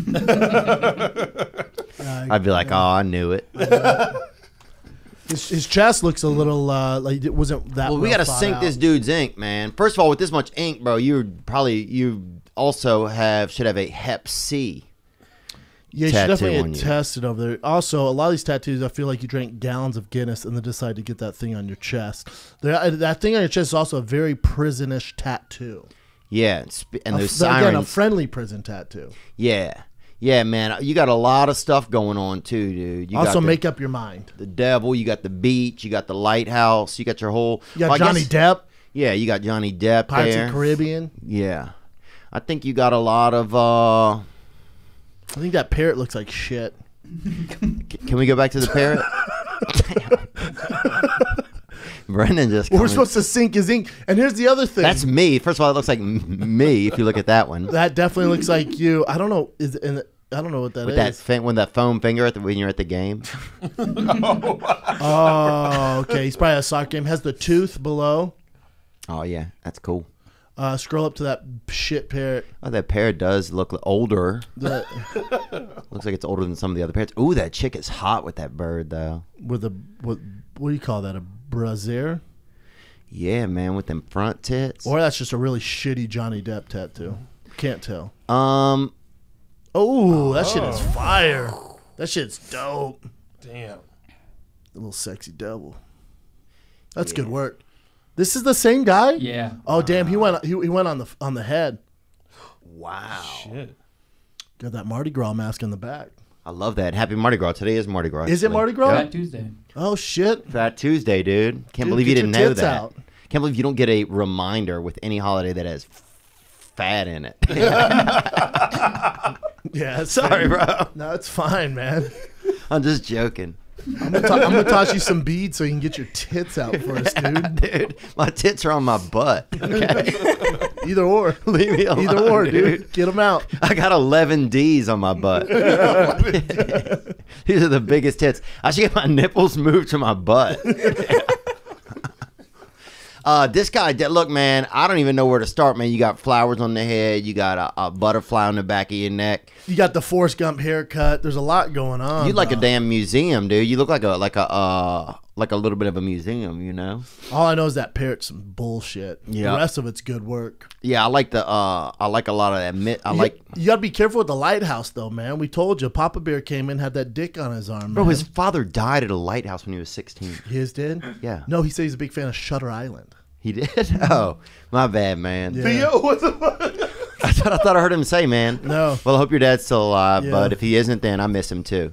I'd be like, yeah. oh, I knew it. Uh, His, his chest looks a little uh, like it wasn't that. Well, we gotta sink out. this dude's ink, man. First of all, with this much ink, bro, you probably you also have should have a Hep C. Yeah, you should definitely get tested over there. Also, a lot of these tattoos, I feel like you drank gallons of Guinness and then decide to get that thing on your chest. There, that thing on your chest is also a very prisonish tattoo. Yeah, and those a, sirens. Again, a friendly prison tattoo. Yeah. Yeah, man, you got a lot of stuff going on too, dude. You also got the, make up your mind. The devil, you got the beach, you got the lighthouse, you got your whole. You got well, Johnny guess, Depp. Yeah, you got Johnny Depp. Pirates of the Caribbean. Yeah, I think you got a lot of. Uh, I think that parrot looks like shit. Can we go back to the parrot? Brendan just well, we're supposed to sink his ink. And here's the other thing. That's me. First of all, it looks like me if you look at that one. That definitely looks like you. I don't know. Is in the, I don't know what that With is. That when that foam finger at the, when you're at the game. oh. oh, okay. He's probably at a soccer game. Has the tooth below. Oh, yeah. That's cool. Uh, scroll up to that shit parrot. Oh, that parrot does look older. That... looks like it's older than some of the other parrots. Ooh, that chick is hot with that bird, though. With a, with, what do you call that? A brassiere? Yeah, man, with them front tits. Or that's just a really shitty Johnny Depp tattoo. Can't tell. Um. Oh, that oh. shit is fire. That shit's dope. Damn. A little sexy devil. That's yeah. good work. This is the same guy? Yeah. Oh, wow. Damn, he went he, he went on the on the head. Wow. Shit. Got that Mardi Gras mask in the back. I love that. Happy Mardi Gras. Today is Mardi Gras. Is it Mardi Gras? Fat Tuesday. Oh, shit. Fat Tuesday, dude. Can't dude, believe you didn't know that. Out. Can't believe you don't get a reminder with any holiday that has fat in it. Yeah. Sorry, bro. No, it's fine, man. I'm just joking. I'm gonna, I'm gonna toss you some beads so you can get your tits out for us, dude. Dude, my tits are on my butt. Okay? Either or, leave me alone. Either or, dude. dude. Get them out. I got eleven D's on my butt. These are the biggest tits. I should get my nipples moved to my butt. Uh, this guy, look, man, I don't even know where to start, man. You got flowers on the head. You got a, a butterfly on the back of your neck. You got the Forrest Gump haircut. There's a lot going on. You like bro. a damn museum, dude. You look like a like a uh, like a little bit of a museum, you know. All I know is that parrot's some bullshit. Yeah. The rest of it's good work. Yeah, I like the uh, I like a lot of that. Mit I you, like. You gotta be careful with the lighthouse, though, man. We told you, Papa Bear came in, had that dick on his arm. Bro, man. His father died at a lighthouse when he was sixteen. His did? Yeah. No, he said he's a big fan of Shutter Island. He did? Oh, my bad, man. Yeah. Theo, what the fuck? I thought, I thought I heard him say, man. No. Well, I hope your dad's still alive, yeah. but if he isn't, then I miss him too.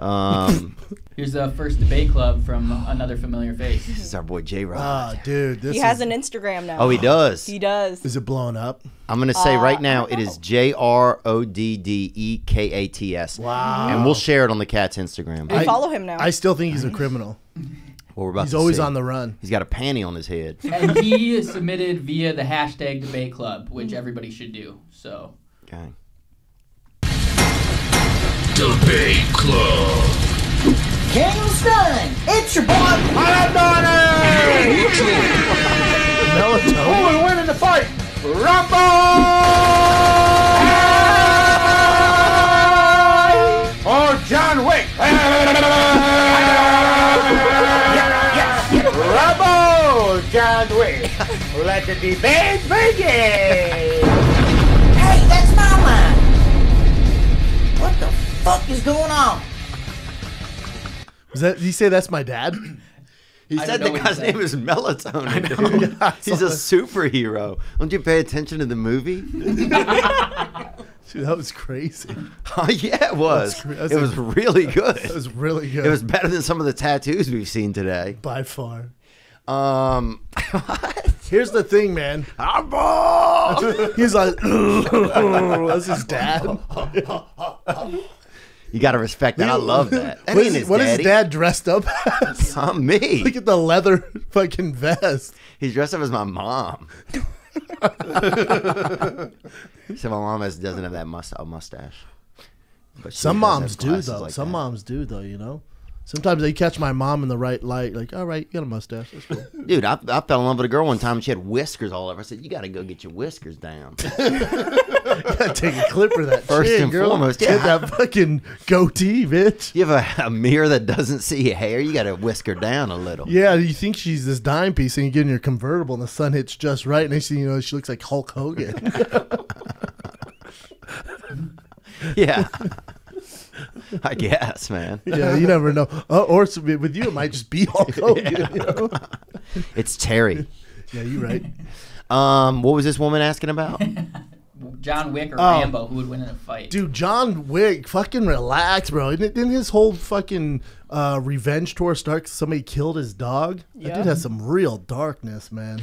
Um, Here's the first debate club from another familiar face. This is our boy J-Rod. Ah, dude. This he is... has an Instagram now. Oh, he does? He does. Is it blowing up? I'm going to say uh, right now it is J R O D D E K A T S. Wow. And we'll share it on the cat's Instagram. I, I follow him now. I still think he's a criminal. Well, we're about He's always see. on the run. He's got a panty on his head. And he submitted via the hashtag debate club, which everybody should do. So. Okay. Debate club. King's done. It's your boy, Hot Donnie. Who will win in the fight? Rambo or John Wick? Bravo, John Wick. Let the debate begin. Hey, that's my mind. What the fuck is going on? Was that? Did you say that's my dad? He I said the guy's name is Melatonin. Yeah, he's a superhero. Don't you pay attention to the movie? Dude, that was crazy. Oh, yeah, it was. That was, that was it was like, really good. It was really good. It was better than some of the tattoos we've seen today. By far. Um, Here's the thing, man. I'm bald. He's like, that's his dad. You got to respect that. I love that. that what is, his, what is his dad dressed up as? I'm me. Look at the leather fucking vest. He's dressed up as my mom. So my mom has, doesn't have that must a mustache. But some moms do though. Like some that. moms do though. You know, sometimes they catch my mom in the right light. Like, all right, you got a mustache. That's cool. Dude, I, I fell in love with a girl one time. And she had whiskers all over. I said, you got to go get your whiskers down. You gotta take a clip for that. First shit, and girl. foremost, yeah. Get that fucking goatee, bitch. You have a, a mirror that doesn't see your hair. You got to whisker down a little. Yeah, you think she's this dime piece, and you get in your convertible, and the sun hits just right. Next thing you know, she looks like Hulk Hogan. Yeah. I guess, man. Yeah, you never know. Uh, or with you, it might just be Hulk Hogan. Yeah. You know? It's Terry. Yeah, you're right. Um, what was this woman asking about? John Wick or um, Rambo, who would win in a fight? Dude, John Wick, fucking relax, bro. Didn't his whole fucking uh, revenge tour start 'cause somebody killed his dog? Yeah. That dude has some real darkness, man.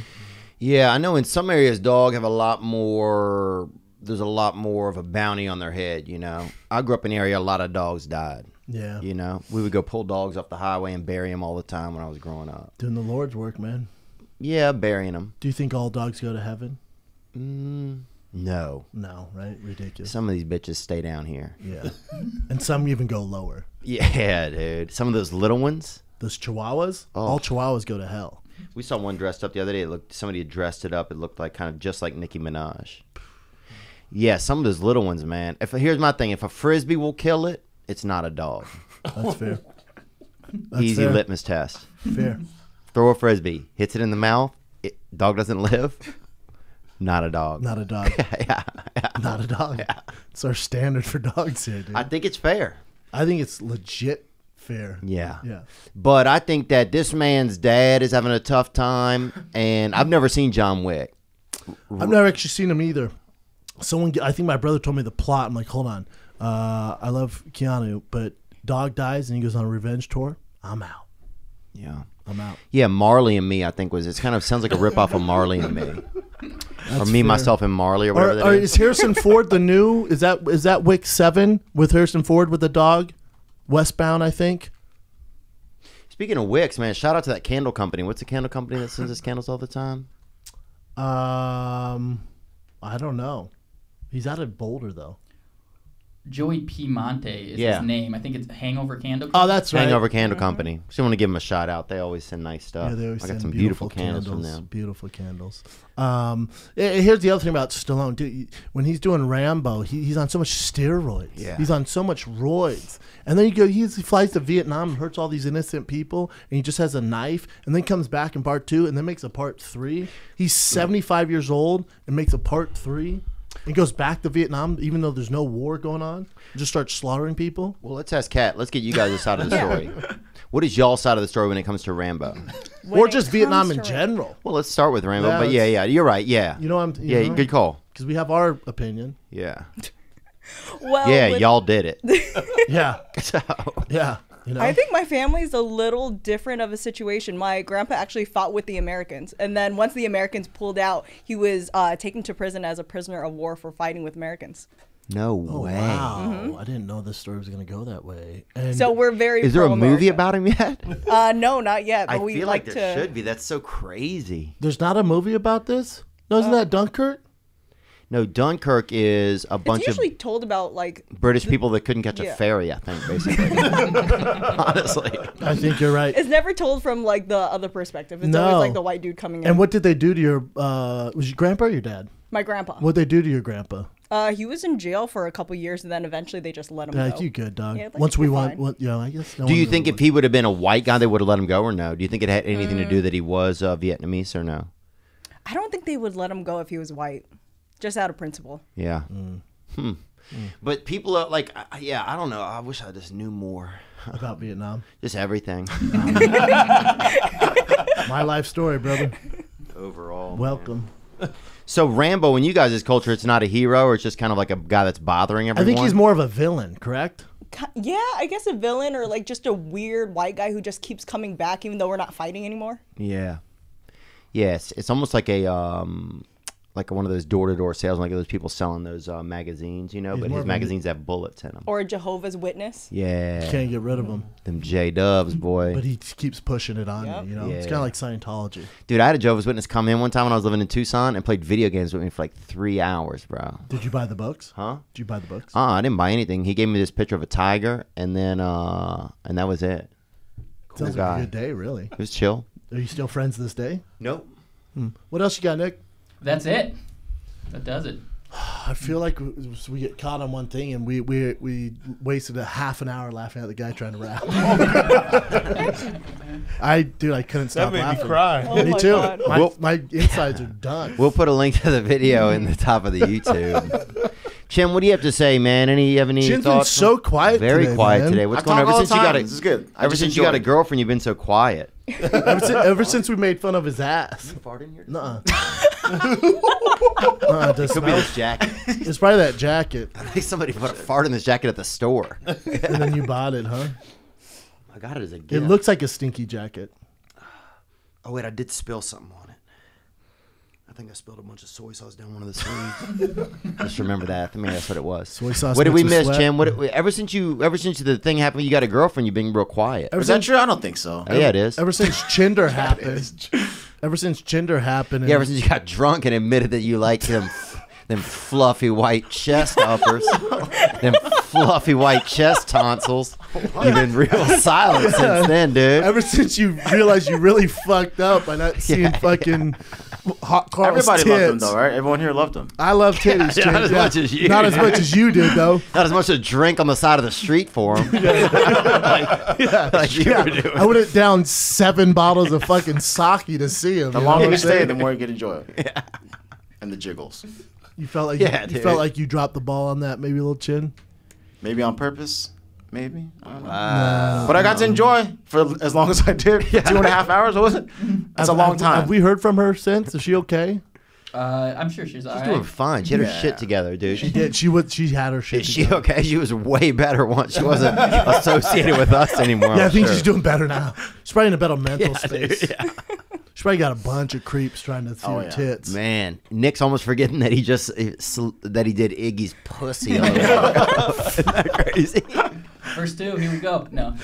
Yeah, I know in some areas, dog have a lot more... there's a lot more of a bounty on their head, you know. I grew up in an area a lot of dogs died. Yeah. You know, we would go pull dogs off the highway and bury them all the time when I was growing up. Doing the Lord's work, man. Yeah, burying them. Do you think all dogs go to heaven? Mm, no. No, right? Ridiculous. Some of these bitches stay down here. Yeah. And some even go lower. Yeah, dude. Some of those little ones. Those chihuahuas? Oh. All chihuahuas go to hell. We saw one dressed up the other day. It looked, somebody had dressed it up. It looked like kind of just like Nicki Minaj. Yeah, some of those little ones, man. If here's my thing. If a Frisbee will kill it, it's not a dog. That's fair. That's easy fair. Litmus test. Fair. Throw a Frisbee. Hits it in the mouth. It, dog doesn't live. Not a dog. Not a dog. Yeah, yeah. Not a dog. Yeah. It's our standard for dogs here, dude. I think it's fair. I think it's legit fair. Yeah. Yeah. But I think that this man's dad is having a tough time, and I've never seen John Wick. I've never actually seen him either. Someone, I think my brother told me the plot. I'm like, hold on. Uh, I love Keanu, but dog dies and he goes on a revenge tour. I'm out. Yeah. I'm out. Yeah, Marley and Me, I think, was, it kind of sounds like a ripoff of Marley and Me. That's or Me, fair. Myself, and Marley, or whatever or, that or is. Is Harrison Ford the new, is that is that Wick seven with Harrison Ford with the dog? Westbound, I think. Speaking of wicks, man, shout out to that candle company. What's the candle company that sends us candles all the time? Um, I don't know. He's out of Boulder, though. Joey Piemonte is yeah. his name. I think it's Hangover Candle Company. Oh, that's right. Hangover Candle Company. Just want to give them a shout out. They always send nice stuff. Yeah, they always I send got some beautiful, beautiful candles, candles from them. Beautiful candles. Um, here's the other thing about Stallone. Dude, when he's doing Rambo, he, he's on so much steroids. Yeah. He's on so much roids. And then you go, he flies to Vietnam and hurts all these innocent people, and he just has a knife, and then comes back in part two, and then makes a part three. He's seventy-five years old and makes a part three. It goes back to Vietnam, even though there's no war going on. Just start slaughtering people. Well, let's ask Kat. Let's get you guys this side of the story. What is y'all side of the story when it comes to Rambo, when or just Vietnam in general? Well, let's start with Rambo. Yeah, but yeah, yeah, you're right. Yeah, you know, I'm. You yeah, know? Good call. Because we have our opinion. Yeah. Well, yeah, y'all did it. Yeah. So. Yeah. You know? I think my family's a little different of a situation. My grandpa actually fought with the Americans. And then once the Americans pulled out, he was uh, taken to prison as a prisoner of war for fighting with Americans. No oh, way. Wow. Mm-hmm. I didn't know this story was going to go that way. And so we're very Is there a movie about him yet? Uh, no, not yet. But I we feel like, like there to... should be. That's so crazy. There's not a movie about this? No, isn't uh, that Dunkirk? No, Dunkirk is a bunch of... It's usually told about, like... British the, people that couldn't catch yeah. a ferry, I think, basically. Honestly. I think you're right. It's never told from, like, the other perspective. It's no. always, like, the white dude coming in. And what did they do to your... Uh, was your grandpa or your dad? My grandpa. What did they do to your grandpa? Uh, he was in jail for a couple years, and then eventually they just let him yeah, go. You good, dog. Yeah, like, Once we want... What, you know, I guess no do you think if he would have been a white guy, they would have let him go or no? Do you think it had anything mm. to do that he was uh, Vietnamese or no? I don't think they would let him go if he was white. Just out of principle. Yeah. Mm. Hmm. Mm. But people are like, uh, yeah, I don't know. I wish I just knew more. About Vietnam? Just everything. Um, my life story, brother. Overall. Welcome. Man. So Rambo, in you guys' culture, it's not a hero, or it's just kind of like a guy that's bothering everyone? I think he's more of a villain, correct? Yeah, I guess a villain, or like just a weird white guy who just keeps coming back even though we're not fighting anymore. Yeah. Yes. It's almost like a... Um, like one of those door-to-door salesmen, like those people selling those uh, magazines, you know, he's but his magazines have bullets in them. Or a Jehovah's Witness. Yeah. You can't get rid of them. Them J-dubs, boy. But he keeps pushing it on yep. you, you know. Yeah. It's kind of like Scientology. Dude, I had a Jehovah's Witness come in one time when I was living in Tucson and played video games with me for like three hours, bro. Did you buy the books? Huh? Did you buy the books? Uh, I didn't buy anything. He gave me this picture of a tiger, and then, uh, and that was it. Cool Sounds guy. Like a good day, really. It was chill. Are you still friends this day? Nope. Hmm. What else you got, Nick? That's it. That does it. I feel like we get caught on one thing, and we we we wasted a half an hour laughing at the guy trying to rap. I dude, I couldn't stop laughing. That made me cry. Oh me too. My, we'll, my insides are done. We'll put a link to the video in the top of the YouTube. Jim, what do you have to say, man? Any you have any Jim's thoughts? Been so quiet. Very today, quiet man. Today. What's I going on? Ever since time. You got a, this is good. I ever since enjoyed. You got a girlfriend, you've been so quiet. ever, since, ever since we made fun of his ass. You fart in your nuh -uh. uh, it could be this jacket. It's probably that jacket. I think somebody put a fart in this jacket at the store. And then you bought it, huh? I got it as a gift. It looks like a stinky jacket. Oh, wait, I did spill something on it. I think I spilled a bunch of soy sauce down one of the sleeves. Just remember that. I mean, that's what it was. Soy sauce. What did we miss, sweat. Jim? What? Did we, ever since you, ever since the thing happened, you got a girlfriend. You've been real quiet. Ever is since, that true? I don't think so. Ever, yeah, it is. Ever since Tinder happened. Ever since Tinder happened. And yeah, ever since you got drunk and admitted that you liked him. Them fluffy white chest uppers. Them fluffy white chest tonsils. What? You've been real silent yeah. since then, dude. Ever since you realized you really fucked up by not seeing yeah, fucking yeah. hot Carl's Everybody tits. Loved him, though, right? Everyone here loved him. I love titties, yeah, Not as yeah. much as you. Not as much as you did, though. Not as much as drink on the side of the street for him. yeah. like, yeah. like you yeah. were doing. I would have downed seven bottles of fucking sake to see him. The longer you stay, the more you can enjoy it. Yeah. And the jiggles. You felt like yeah, you, you felt like you dropped the ball on that, maybe a little chin, maybe on purpose, maybe. I don't know. Wow. But I got to enjoy for as long as I did. Yeah. Two and a half hours, was it? That's have, a long time. Have we heard from her since? Is she okay? Uh, I'm sure she's. She's right. doing fine. She had yeah. her shit together, dude. She did. She would. She had her shit. Is she together. okay? She was way better once. She wasn't associated with us anymore. Yeah, I'm I think sure. she's doing better now. She's probably in a better mental yeah, space. Dude, yeah. She probably got a bunch of creeps trying to see oh, her yeah. tits. Man, Nick's almost forgetting that he just that he did Iggy's pussy. All Isn't that crazy? Verse two, here we go. No.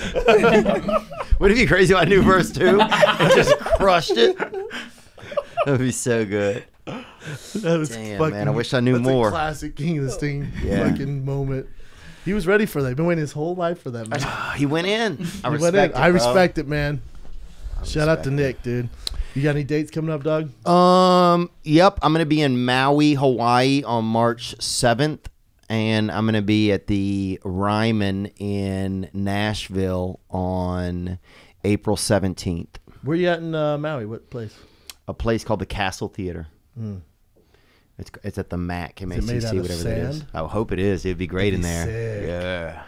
Would it be crazy if I knew verse two and just crushed it? That would be so good. That was Damn, fucking, man, I wish I knew that's more. A classic King of the Sting yeah. fucking moment. He was ready for that. He'd been waiting his whole life for that. Man. He went in. I he respect in. it. I respect bro. it, man. I Shout out to it. Nick, dude. You got any dates coming up, Doug? Um, yep. I'm going to be in Maui, Hawaii on March seventh. And I'm going to be at the Ryman in Nashville on April seventeenth. Where you at in uh, Maui? What place? A place called the Castle Theater. Mm. It's it's at the Mac. Is it made out of whatever sand? That is. I hope it is. It'd be great It'd be in there. Sick. Yeah. Hell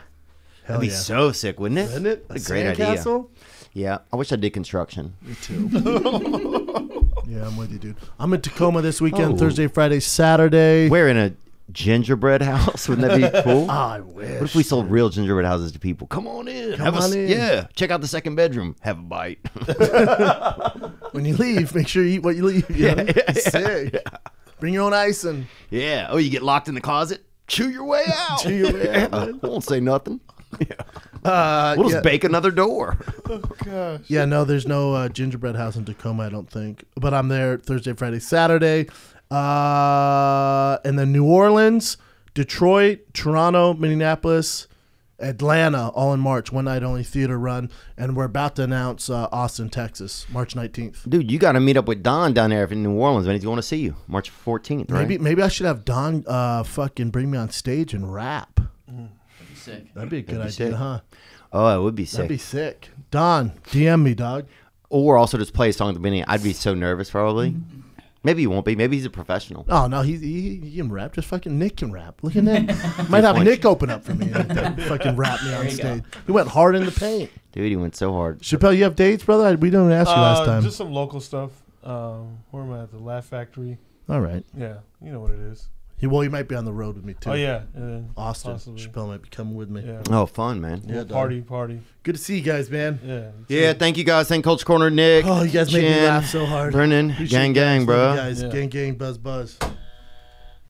That'd be yeah. so sick, wouldn't it? Wouldn't it? A, a great idea. Castle? Yeah, I wish I did construction. Me too. Yeah, I'm with you, dude. I'm in Tacoma this weekend, oh. Thursday, Friday, Saturday. We're in a gingerbread house. Wouldn't that be cool? Oh, I wish. What if we sold real gingerbread houses to people? Come on in. Come have on a, in. Yeah, check out the second bedroom. Have a bite. When you leave, make sure you eat what you leave. You yeah, know? Yeah, Sick. Yeah. Bring your own icing. Yeah. Oh, you get locked in the closet? Chew your way out. Chew your way out. I won't say nothing. Yeah. Uh, we'll just yeah. bake another door. Oh, gosh. Yeah, no, there's no uh, gingerbread house in Tacoma, I don't think. But I'm there Thursday, Friday, Saturday. Uh, and then New Orleans, Detroit, Toronto, Minneapolis, Atlanta, all in March. One night only theater run. And we're about to announce uh, Austin, Texas, March nineteenth. Dude, you got to meet up with Don down there in New Orleans, man. He's going to see you March fourteenth, right? Maybe, maybe I should have Don uh, fucking bring me on stage and rap. Mm. Sick. That'd be a good be idea, sick. huh? Oh, it would be sick. That'd be sick. Don, D M me, dog. Or also just play a song at the beginning. I'd be so nervous, probably. Maybe he won't be. Maybe he's a professional. Oh, no, he, he, he can rap. Just fucking Nick can rap. Look at that. Might have point. Nick open up for me. And fucking rap me on stage. Go. He went hard in the paint. Dude, he went so hard. Chappelle, you have dates, brother? We didn't ask you uh, last time. Just some local stuff. Um, where am I at? The Laugh Factory. All right. Yeah, you know what it is. Well, you might be on the road with me, too. Oh, yeah. yeah Austin. Possibly. Chappelle might be coming with me. Yeah. Oh, fun, man. Yeah, party, party. Good to see you guys, man. Yeah. Yeah, thank you guys. Thank Culture Corner, Nick. Oh, you guys Jen, made me laugh so hard. Brendan, gang, gang, bro. You guys, yeah. gang, gang, buzz, buzz.